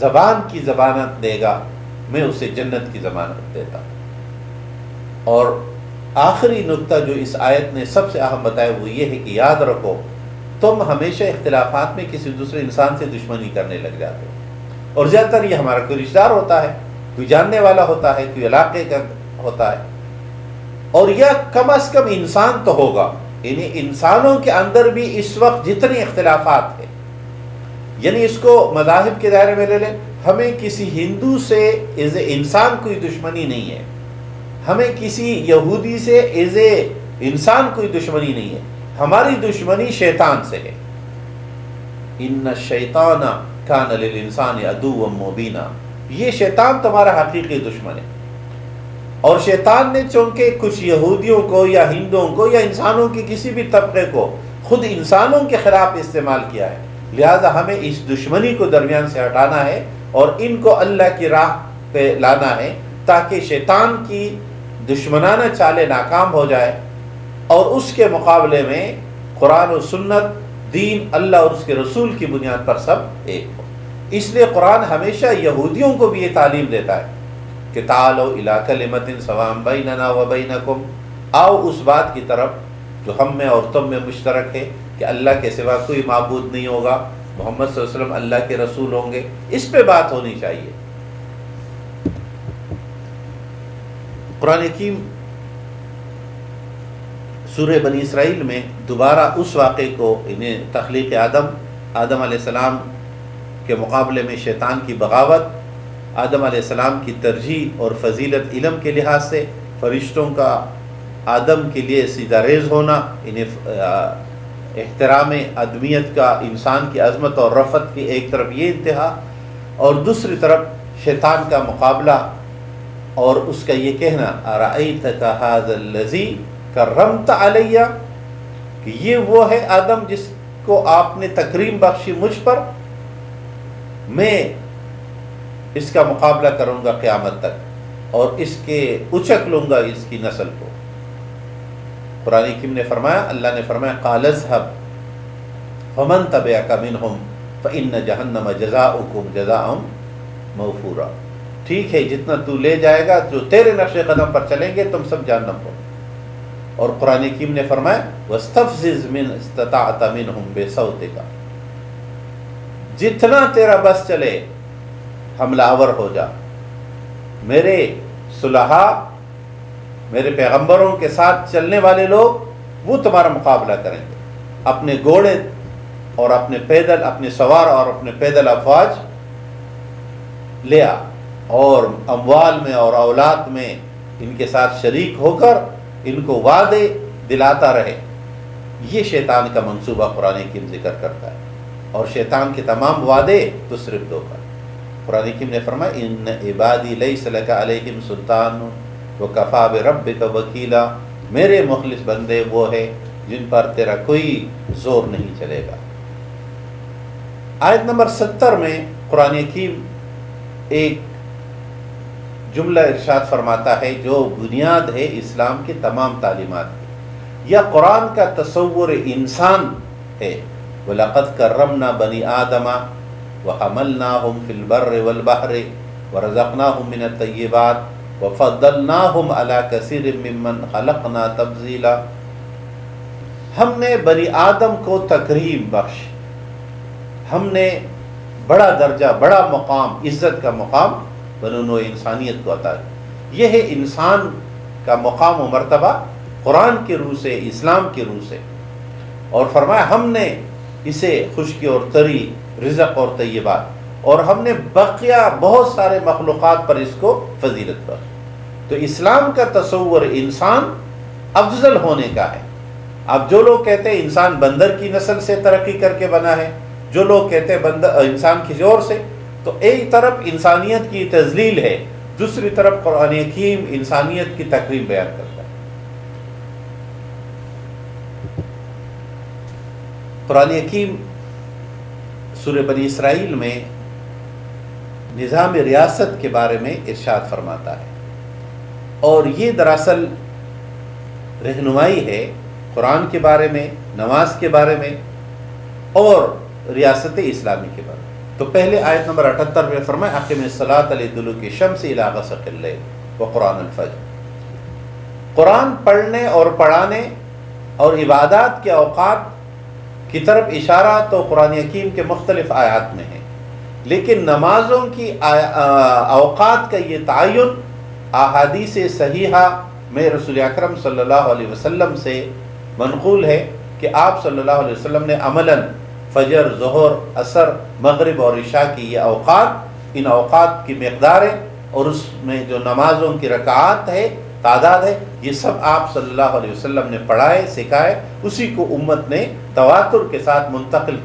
ज़बान की ज़मानत देगा मैं उसे जन्नत की ज़मानत देता। और आखिरी नुक्ता जो इस आयत ने सबसे अहम बताया वो ये है कि याद रखो तुम हमेशा इख्तिलाफ़ात में किसी दूसरे इंसान से दुश्मनी करने लग जाते हो, और ज़्यादातर ये हमारा कोई रिश्तेदार होता है, कोई जानने वाला होता है, कोई इलाके का होता है, और यह कम अज़ कम इंसान तो होगा। यानी इंसानों के अंदर भी इस वक्त जितने इख्तिलाफ़ात हैं, यानी इसको मज़ाहिब के दायरे में ले लें, हमें किसी हिंदू से एज ए इंसान कोई दुश्मनी नहीं है, हमें किसी यहूदी से एज ए इंसान कोई दुश्मनी नहीं है, हमारी दुश्मनी शैतान से है। इन्ना शैताना कान लिल इंसानी अदुव्वन मुबीना, ये शैतान तुम्हारा हकीकी दुश्मन है। और शैतान ने चूंकि कुछ यहूदियों को या हिंदुओं को या इंसानों के किसी भी तबके को खुद इंसानों के खिलाफ इस्तेमाल किया है, लिहाजा हमें इस दुश्मनी को दरमियान से हटाना है और इनको अल्लाह की राह पे लाना है, ताकि शैतान की दुश्मनाना चालें नाकाम हो जाए और उसके मुकाबले में कुरान और सुन्नत, दीन, अल्लाह और उसके रसूल की बुनियाद पर सब एक हो। इसलिए कुरान हमेशा यहूदियों को भी ये तालीम देता है कि तालो इला कलिमतिन सवाम बैनना व बैनकुम, आओ उस बात की तरफ जो हम में और तुम में मुश्तरक है कि अल्लाह के सिवा कोई माबूद नहीं होगा, मोहम्मद सल्लल्लाहु अलैहि वसल्लम अल्लाह के रसूल होंगे, इस पर बात होनी चाहिए। कुरान हकीम सूरह बनी इसराइल में दोबारा उस वाक़े को, इन्हें तख्लीक़ आदम, आदम अलैहिस्सलाम के मुकाबले में शैतान की बगावत, आदम अलैहिस्सलाम की तरजीह और फजीलत इलम के लिहाज से, फरिश्तों का आदम के लिए सीधा रेज होना, इन्हें एहतराम आदमियत का, इंसान की अजमत और रफ़त की एक तरफ ये इंतहा, और दूसरी तरफ शैतान का मुकाबला और उसका ये कहना अराईत हाज़ल्लज़ी करमत अलैया, कि ये वो है आदम जिसको आपने तकरीम बख्शी मुझ पर, मैं इसका मुकाबला करूँगा क़यामत तक और इसके उचक लूँगा इसकी नस्ल को। कुरान हकीम ने फरमाया, अल्लाह ने फरमाया क़ालज़हब फ़मन तबअका मिनहुम फ़इन्न जहन्नम जज़ाउकुम जज़ाउम मग़फ़ूरा, ठीक है जितना तू ले जाएगा, जो तेरे नक्शे कदम पर चलेंगे तुम सब जहन्नम हो। और कुरान हकीम ने फरमाया वस्तफ़ज़िज़ मिन इस्तताअत मिनहुम बिसौतिका, जितना तेरा बस चले हमलावर हो जा, मेरे सुलहा, मेरे पैगंबरों के साथ चलने वाले लोग वो तुम्हारा मुकाबला करेंगे, अपने घोड़े और अपने पैदल, अपने सवार और अपने पैदल अफवाज ले आ, और अमवाल में और औलाद में इनके साथ शरीक होकर इनको वादे दिलाता रहे। ये शैतान का मंसूबा कुरान हकीम जिक्र करता है, और शैतान के तमाम वादे तो सिर्फ धोखा। कुरान हकीम ने फरमाया इन इबादी लैस लका अलैहिम सुल्तान व कफा बिरब्बिका वकीला, मेरे मुखलिस बंदे वो है जिन पर तेरा कोई जोर नहीं चलेगा। आयत नंबर सत्तर में कुरान हकीम एक जुमला इरशाद फरमाता है जो बुनियाद है इस्लाम के तमाम तालीमात की, या कुरान का तसव्वुर इंसान है। वलक़द करमना बनी आदमा व हमलनाहुम फिल बर्रि वल बहरि व रज़क़नाहुम मिनत तय्यिबात व फ़द्दलनाहुम अला कसीरिम मिम्मन खलक़ना तफ़ज़ीला। हमने बनी आदम को तकरीम बख्श, हमने बड़ा दर्जा, बड़ा मकाम, इज़्ज़त का मकाम बनूनो इंसानियत को अता है। यह है इंसान का मकाम व मरतबा कुरान के रूह से, इस्लाम के रूह से। और फरमाया हमने इसे खुशकी और तरी, रिज़्क़ और तय्यबात, और हमने बकिया बहुत सारे मखलूक़ात पर इसको फजीलत पर। तो इस्लाम का तसव्वुर इंसान अफजल होने का है। अब जो लोग कहते हैं इंसान बंदर की नस्ल से तरक्की करके बना है, जो लोग कहते हैं बंदर इंसान खिजोर से, तो एक तरफ इंसानियत की तजलील है, दूसरी तरफ कुरान हकीम इंसानियत की तकरीम बयान करता है। कुरान हकीम सूरह बनी इसराइल में निज़ाम रियासत के बारे में इरशाद फरमाता है, और ये दरअसल रहनुमाई है कुरान के बारे में, नमाज के बारे में और रियासत इस्लामी के बारे में। तो पहले आयत नंबर अठहत्तर में फरमाया अक़िम सलात लिदुलूकी शम्स इला गसक़िल लैल व कुरान अल-फ़ज्र। कुरान पढ़ने और पढ़ाने और इबादत के औक़ात की तरफ इशारा तो कुरान हकीम के मुख्तलिफ आयात में है, लेकिन नमाजों की अवकात का ये तयन अहादीस सहीहा में रसूल अकरम सल्लल्लाहु अलैहि वसल्लम से मनकूल है कि आप सल्लल्लाहु अलैहि वसल्लम ने अमलन फजर, ज़ोहर, असर, मगरिब और इशा की ये अवकात, इन अवकात की मकदारें और उसमें जो नमाजों की रकात है, तादाद है, ये सब आप सल्लल्लाहु अलैहि वसल्लम ने पढ़ाए, सिखाए। उसी को उम्मत ने तवातुर के साथ मुंतकिल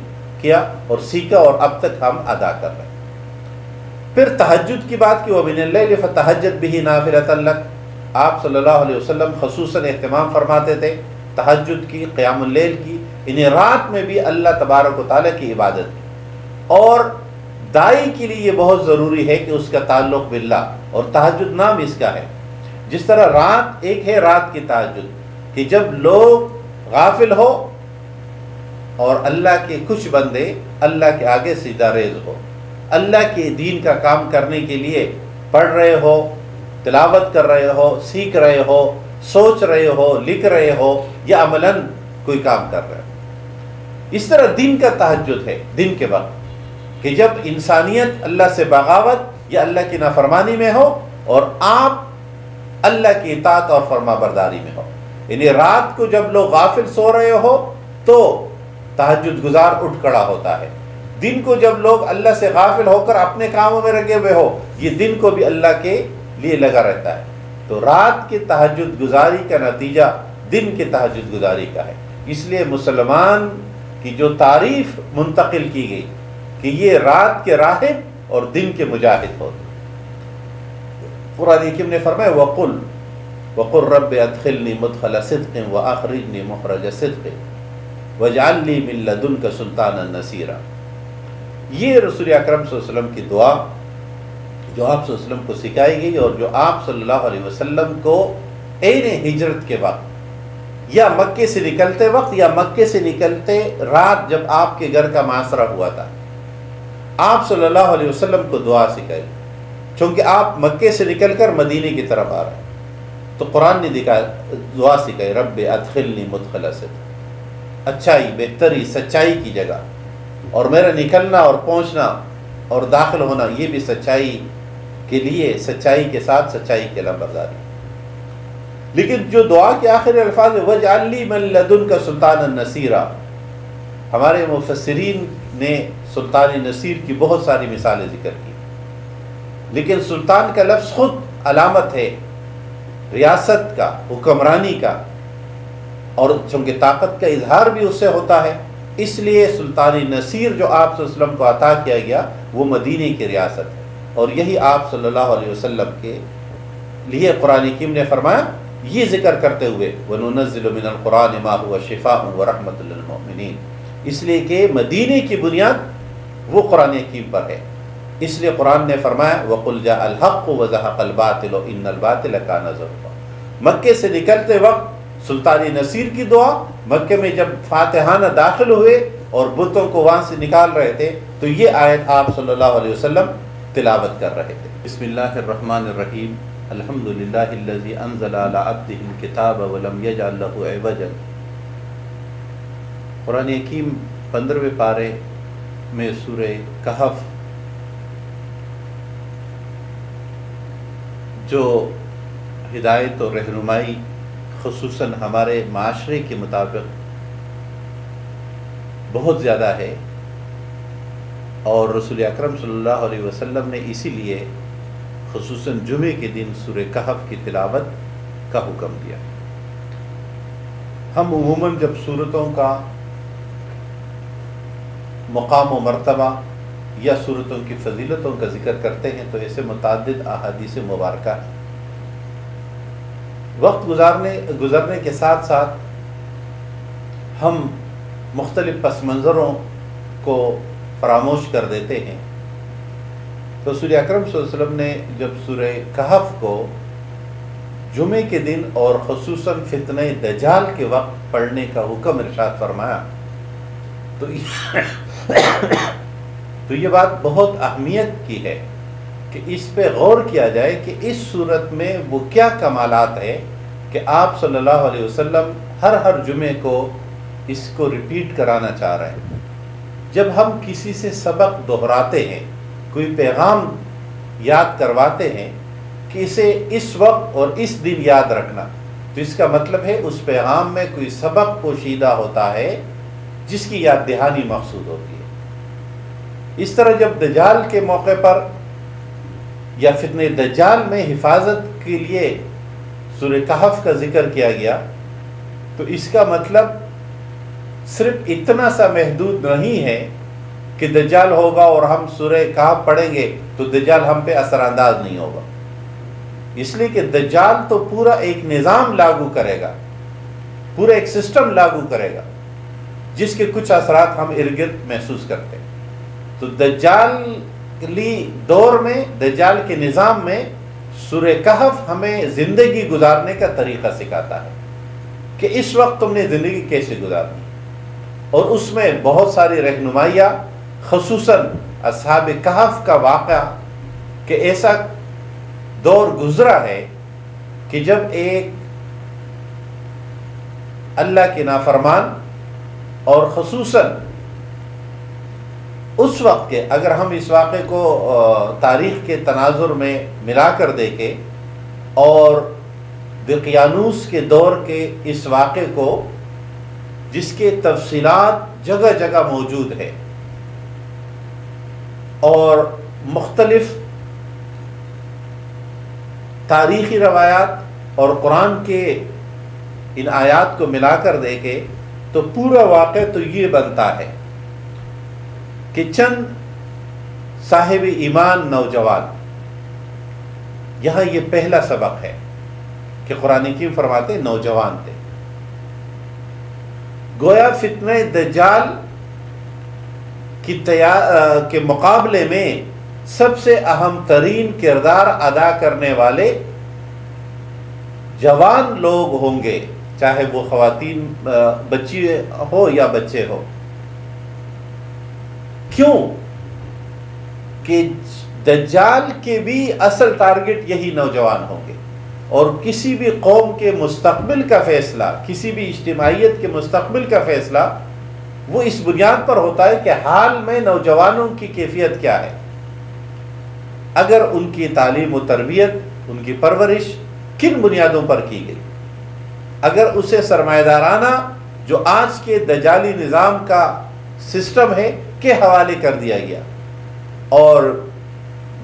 किया और सीखा, और अब तक हम अदा कर रहे हैं। फिर तहज्जुद की बात की, वह बिनल्लैल फ़तहज्जद बिही नाफिलतन लक। आप सल्लल्लाहु अलैहि वसल्लम ख़ुसूसन एहतमाम फरमाते थे तहज्जुद की, क़ियामुल लैल की, इन्हें रात में भी अल्लाह तबारक व तआला की इबादत की। और दाई के लिए ये बहुत ज़रूरी है कि उसका ताल्लुक़ बिल्लाह, और तहज्जुद नाम इसका है। जिस तरह रात एक है, रात की तहज्जुद कि जब लोग गाफिल हो और अल्लाह के कुछ बंदे अल्लाह के आगे सीधा रेज हो, अल्लाह के दीन का काम करने के लिए पढ़ रहे हो, तिलावत कर रहे हो, सीख रहे हो, सोच रहे हो, लिख रहे हो, या अमलन कोई काम कर रहे हो। इस तरह दिन का तहज्जुद है, दिन के वक्त कि जब इंसानियत अल्लाह से बगावत या अल्लाह की नाफरमानी में हो और आप अल्लाह की इताअत और फरमाबरदारी में हो। यानी रात को जब लोग गाफिल सो रहे हो तो तहज्जुद गुजार उठ खड़ा होता है। दिन को जब लोग अल्लाह से गाफिल होकर अपने कामों में लगे हुए हो, ये दिन को भी अल्लाह के लिए लगा रहता है। तो रात के तहज्जुद गुजारी का नतीजा दिन के तहज्जुद गुजारी का है। इसलिए मुसलमान की जो तारीफ मुंतकिल की गई कि ये रात के राहिब और दिन के मुजाहिद होते। कुरान हकीम ने फरमाया वक़ुल वक़ुल रब अदखिलनी मुदखल सिद्क़ व अखरिजनी मुखरज सिद्क़ वजअल्नी मिन लदुनका सुल्तानन नसीरा। ये रसूल अकरम सल्लल्लाहु अलैहि वसल्लम की दुआ जो आप सल्लल्लाहु अलैहि वसल्लम को सिखाई गई, और जो आप सल्लल्लाहु अलैहि वसल्लम को ऐने हिजरत के वक्त या मक्के से निकलते वक्त या मक्के से निकलते रात जब आपके घर का मासरा हुआ था, आप सल्लल्लाहु अलैहि वसल्लम को दुआ सिखाई। चूँकि आप मक्के से निकलकर मदीने की तरफ आ रहे हैं तो कुरान ने दिखा दुआ सिखाई रब अदखिलनी मुदखला सिद्क़, अच्छाई, बेहतरी, सच्चाई की जगह। और मेरा निकलना और पहुंचना और दाखिल होना ये भी सच्चाई के लिए, सच्चाई के साथ, सच्चाई के लम्बरदारी। लेकिन जो दुआ के आखिरी अल्फाज वजअल्नी मिन लदुनका सुल्तानन नसीरा, हमारे मुफस्सिरीन ने सुल्तान नसीर की बहुत सारी मिसालें जिक्र की, लेकिन सुल्तान का लफ्ज़ खुद अलामत है रियासत का, हुक्मरानी का, और चूँकि ताकत का इजहार भी उससे होता है, इसलिए सुल्तानी नसीर जो आप सल्लल्लाहु अलैहि वसल्लम को अता किया गया वो मदीने की रियासत है। और यही आप सल्लल्लाहु अलैहि वसल्लम के लिए कुरान हकीम ने फरमाया ये जिक्र करते हुए वनुनज़्ज़िलु मिनल क़ुरान मा हुवा शिफ़ाउन व रहमतुल लिल मुमिनीन, इसलिए कि मदीने की बुनियाद वो कुरान हकीम पर है। इसलिए कुरान ने फरमाया वक़ुल जाअल हक़्क़ु व ज़हक़ल बातिल इन्नल बातिल कान ज़हूक़ा। मक्के से निकलते वक्त सुल्तानी नसीर की दुआ, मक्के में जब फातिहाना दाखिल हुए और बुतों को वहाँ से निकाल रहे थे तो ये आयत आप सल्लल्लाहु अलैहि वसल्लम तिलावत कर रहे थे। बिस्मिल्लाहिर्रहमानिर्रहीम अल्हम्दुलिल्लाहिल्लज़ी अंज़ला अला अब्दिहिल किताब वलम यजअल लहू इवजन। कुरान हकीम पंद्रहवें पारे में सूरे कहफ जो हिदायत और रहनुमाई खुसूसन हमारे माशरे के मुताबिक बहुत ज़्यादा है और रसूल अकरम सल्लल्लाहु अलैहि वसल्लम ने इसीलिए खुसूसन जुमे के दिन सूरे कहफ की तिलावत का हुक्म दिया। हम उमूमन जब सूरतों का मकाम व मरतबा या सूरतों की फजीलतों का जिक्र करते हैं तो ऐसे मुतादिद अहादीस मुबारक हैं। वक्त गुजारने गुजरने के साथ साथ हम मुख्तलिफ पस मंज़रों को फरामोश कर देते हैं। तो रसूल अकरम सल्लल्लाहु अलैहि वसल्लम ने जब सूरे कहफ को जुमे के दिन और ख़ुसूसन फितने दज्जाल के वक्त पढ़ने का हुक्म इरशाद फरमाया तो तो ये बात बहुत अहमियत की है कि इस पे गौर किया जाए कि इस सूरत में वो क्या कमालात है कि आप सल्लल्लाहु अलैहि वसल्लम हर हर जुमे को इसको रिपीट कराना चाह रहे हैं। जब हम किसी से सबक दोहराते हैं, कोई पैगाम याद करवाते हैं कि इसे इस वक्त और इस दिन याद रखना, तो इसका मतलब है उस पैगाम में कोई सबक पोशीदा होता है जिसकी याद दहानी मकसूद होती है। इस तरह जब दज्जाल के मौके पर या फितने दज्जाल में हिफाजत के लिए सूरे कहफ का जिक्र किया गया तो इसका मतलब सिर्फ इतना सा महदूद नहीं है कि दज्जाल होगा और हम सूरे कहफ पढ़ेंगे तो दज्जाल हम पे असरानंदाज नहीं होगा, इसलिए कि दज्जाल तो पूरा एक निज़ाम लागू करेगा, पूरा एक सिस्टम लागू करेगा जिसके कुछ असरात हम इर्द गिर्द महसूस करते हैं। तो दज्जाली दौर में, दज्जाल के निज़ाम में सूरे कहफ हमें ज़िंदगी गुजारने का तरीक़ा सिखाता है कि इस वक्त तुमने ज़िंदगी कैसे गुजारनी और उसमें बहुत सारी रहनुमाइयाँ, ख़ुसूसन असहाब कहफ का वाक़या कि ऐसा दौर गुज़रा है कि जब एक अल्लाह के नाफरमान और ख़ुसूसन उस वक्त के, अगर हम इस वाक़े को तारीख़ के तनाजुर में मिला कर देखें और दिक़यानूस के दौर के इस वाक़े को जिसके तफसीलात जगह जगह मौजूद है और मुख्तलिफ तारीख़ी रवायात और कुरान के इन आयात को मिला कर देखें तो पूरा वाक़ा तो ये बनता है कि चंद साहिब ईमान नौजवान, यहाँ ये पहला सबक है कि कुरान हकीम फरमाते नौजवान थे, गोया फितने दज्जाल की तया के मुकाबले में सबसे अहम तरीन किरदार अदा करने वाले जवान लोग होंगे, चाहे वो ख्वातीन बच्ची हो या बच्चे हो। क्यों कि दज्जाल के भी असल टारगेट यही नौजवान होंगे और किसी भी कौम के मुस्तकबिल का फैसला, किसी भी इज्तिमाइयत के मुस्तकबिल का फैसला वो इस बुनियाद पर होता है कि हाल में नौजवानों की कैफियत क्या है। अगर उनकी तालीम व तरबियत, उनकी परवरिश किन बुनियादों पर की गई, अगर उसे सरमायदाराना जो आज के दज्जाली निज़ाम का सिस्टम है के हवाले कर दिया गया और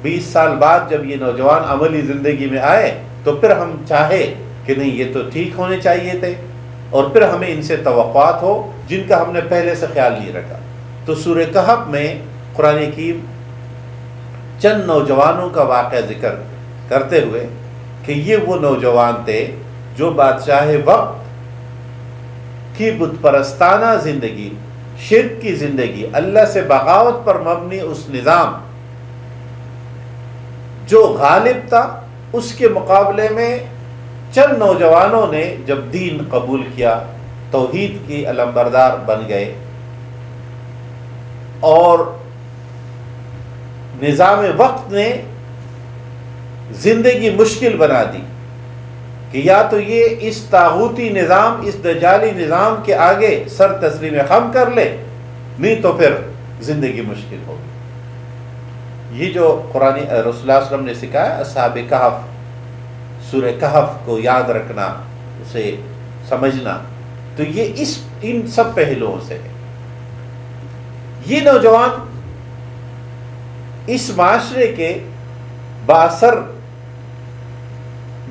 बीस साल बाद जब ये नौजवान अमली ज़िंदगी में आए तो फिर हम चाहे कि नहीं ये तो ठीक होने चाहिए थे और फिर हमें इनसे तवक़्क़ुआत हो जिनका हमने पहले से ख्याल नहीं रखा। तो सूरे कहफ में कुरान हकीम चंद नौजवानों का वाक़या जिक्र करते हुए कि ये वो नौजवान थे जो बादशाह वक्त की बुतपरस्ताना ज़िंदगी, शिर्क की जिंदगी, अल्लाह से बगावत पर मबनी उस निज़ाम जो गालिब था उसके मुकाबले में चंद नौजवानों ने जब दीन कबूल किया, तौहीद की अलमबरदार बन गए और निज़ाम वक्त ने ज़िंदगी मुश्किल बना दी कि या तो ये इस तागूती निज़ाम, इस दजाली निज़ाम के आगे सर तस्लीम खम कर ले, नहीं तो फिर ज़िंदगी मुश्किल होगी। ये जो कुरानी रसूलुल्लाह ने सिखाया, असहाब कहफ, सूरह कहफ को याद रखना, उसे समझना, तो ये इस इन सब पहलुओं से है। ये नौजवान इस माशरे के बासर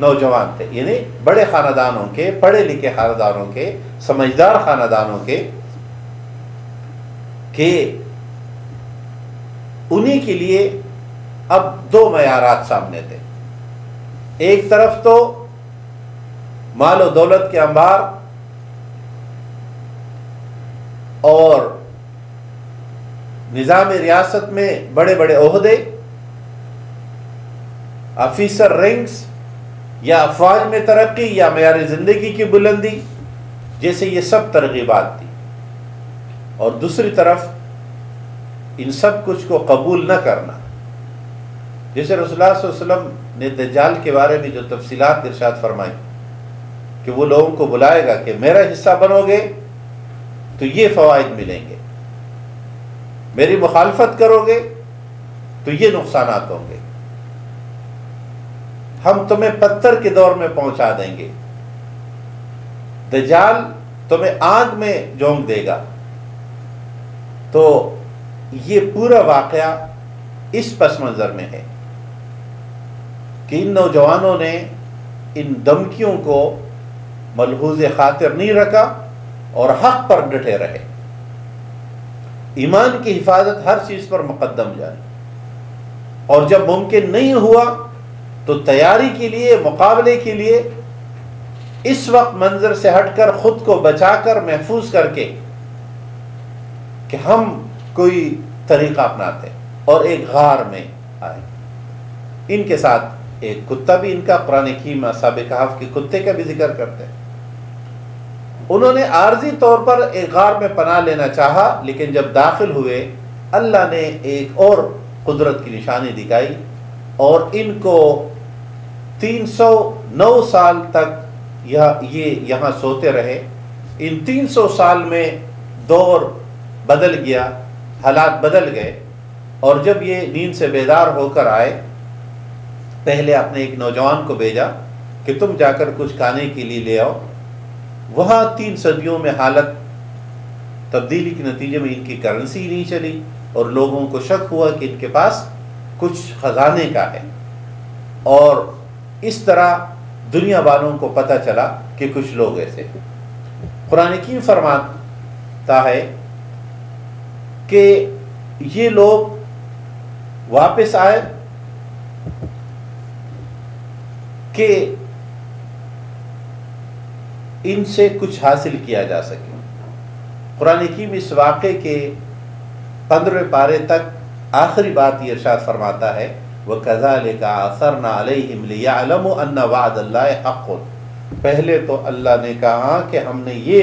नौजवान थे, यानी बड़े खानदानों के, पढ़े लिखे खानदानों के, समझदार खानदानों के, के उन्हीं के लिए अब दो मयारात सामने थे। एक तरफ तो माल और दौलत के अंबार और निज़ाम रियासत में बड़े बड़े ओहदे, ऑफिसर रैंक्स या अफवाज में तरक्की या मेयार ज़िंदगी की बुलंदी, जैसे ये सब तरगीबात थी। और दूसरी तरफ इन सब कुछ को कबूल न करना, जैसे रसूलुल्लाह सल्लल्लाहु अलैहि वसल्लम ने दज्जाल के बारे में जो तफसीलात इरशाद फरमाई कि वो लोगों को बुलाएगा कि मेरा हिस्सा बनोगे तो ये फ़वाइद मिलेंगे, मेरी मुखालफत करोगे तो ये नुकसानात होंगे, हम तुम्हें पत्थर के दौर में पहुंचा देंगे, दज्जाल तुम्हें आग में झोंक देगा। तो ये पूरा वाकया इस पस मंजर में है कि इन नौजवानों ने इन धमकियों को मलहूज खातिर नहीं रखा और हक पर डटे रहे। ईमान की हिफाजत हर चीज़ पर मुकद्दम जानी, और जब मुमकिन नहीं हुआ तो तैयारी के लिए, मुकाबले के लिए इस वक्त मंजर से हटकर खुद को बचाकर महफूज करके कि हम कोई तरीका अपनाते और एक गार में आए। इनके साथ एक कुत्ता भी इनका, पुराने कीमा साबिक कहफ के कुत्ते का भी जिक्र करते हैं। उन्होंने आर्जी तौर पर एक गार में पनाह लेना चाहा, लेकिन जब दाखिल हुए अल्लाह ने एक और कुदरत की निशानी दिखाई और इनको तीन सौ नौ साल तक यह ये यहाँ सोते रहे। इन तीन सौ साल में दौर बदल गया, हालात बदल गए, और जब ये नींद से बेदार होकर आए, पहले आपने एक नौजवान को भेजा कि तुम जाकर कुछ खाने के लिए ले आओ। वहाँ तीन सदियों में हालत तब्दीली के नतीजे में इनकी करेंसी नहीं चली और लोगों को शक हुआ कि इनके पास कुछ खजाने का है, और इस तरह दुनिया वालों को पता चला कि कुछ लोग ऐसे हैं। कुरान की फरमाता है कि ये लोग वापस आए कि इनसे कुछ हासिल किया जा सके। कुरान हकीम इस वाक़े के पंद्रहवें पारे तक आखिरी बात ये इरशाद फरमाता है, वह कज़ालिक असरना अलैहिम लियअलमू अन्न वअदल्लाहि हक़्क़ुन। पहले तो अल्लाह ने कहा कि हमने ये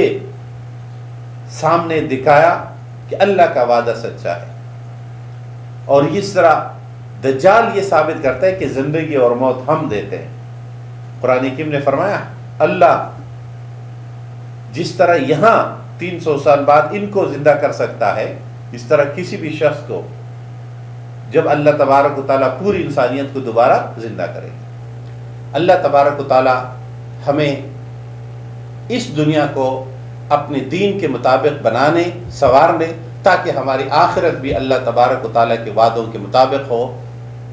सामने दिखाया कि अल्लाह का वादा सच्चा है, और इस तरह दज्जाल ये साबित करता है कि ज़िंदगी और मौत हम देते हैं। कुरान हकीम ने फरमाया अल्लाह जिस तरह यहाँ तीन सौ साल बाद इनको ज़िंदा कर सकता है, इस तरह किसी भी शख्स को जब अल्लाह तबारक व तआला पूरी इंसानियत को दोबारा ज़िंदा करेगा। अल्लाह तबारक व तआला हमें इस दुनिया को अपने दीन के मुताबिक बनाने, संवारने, ताकि हमारी आखिरत भी अल्लाह तबारक व तआला के वादों के मुताबिक हो,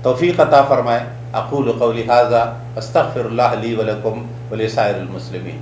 तौफ़ीक़ अता फ़रमाए। अक़ूलु क़ौली हाज़ा अस्तग़फ़िरुल्लाह ली व लकुम व लिसाइरिल मुस्लिमीन।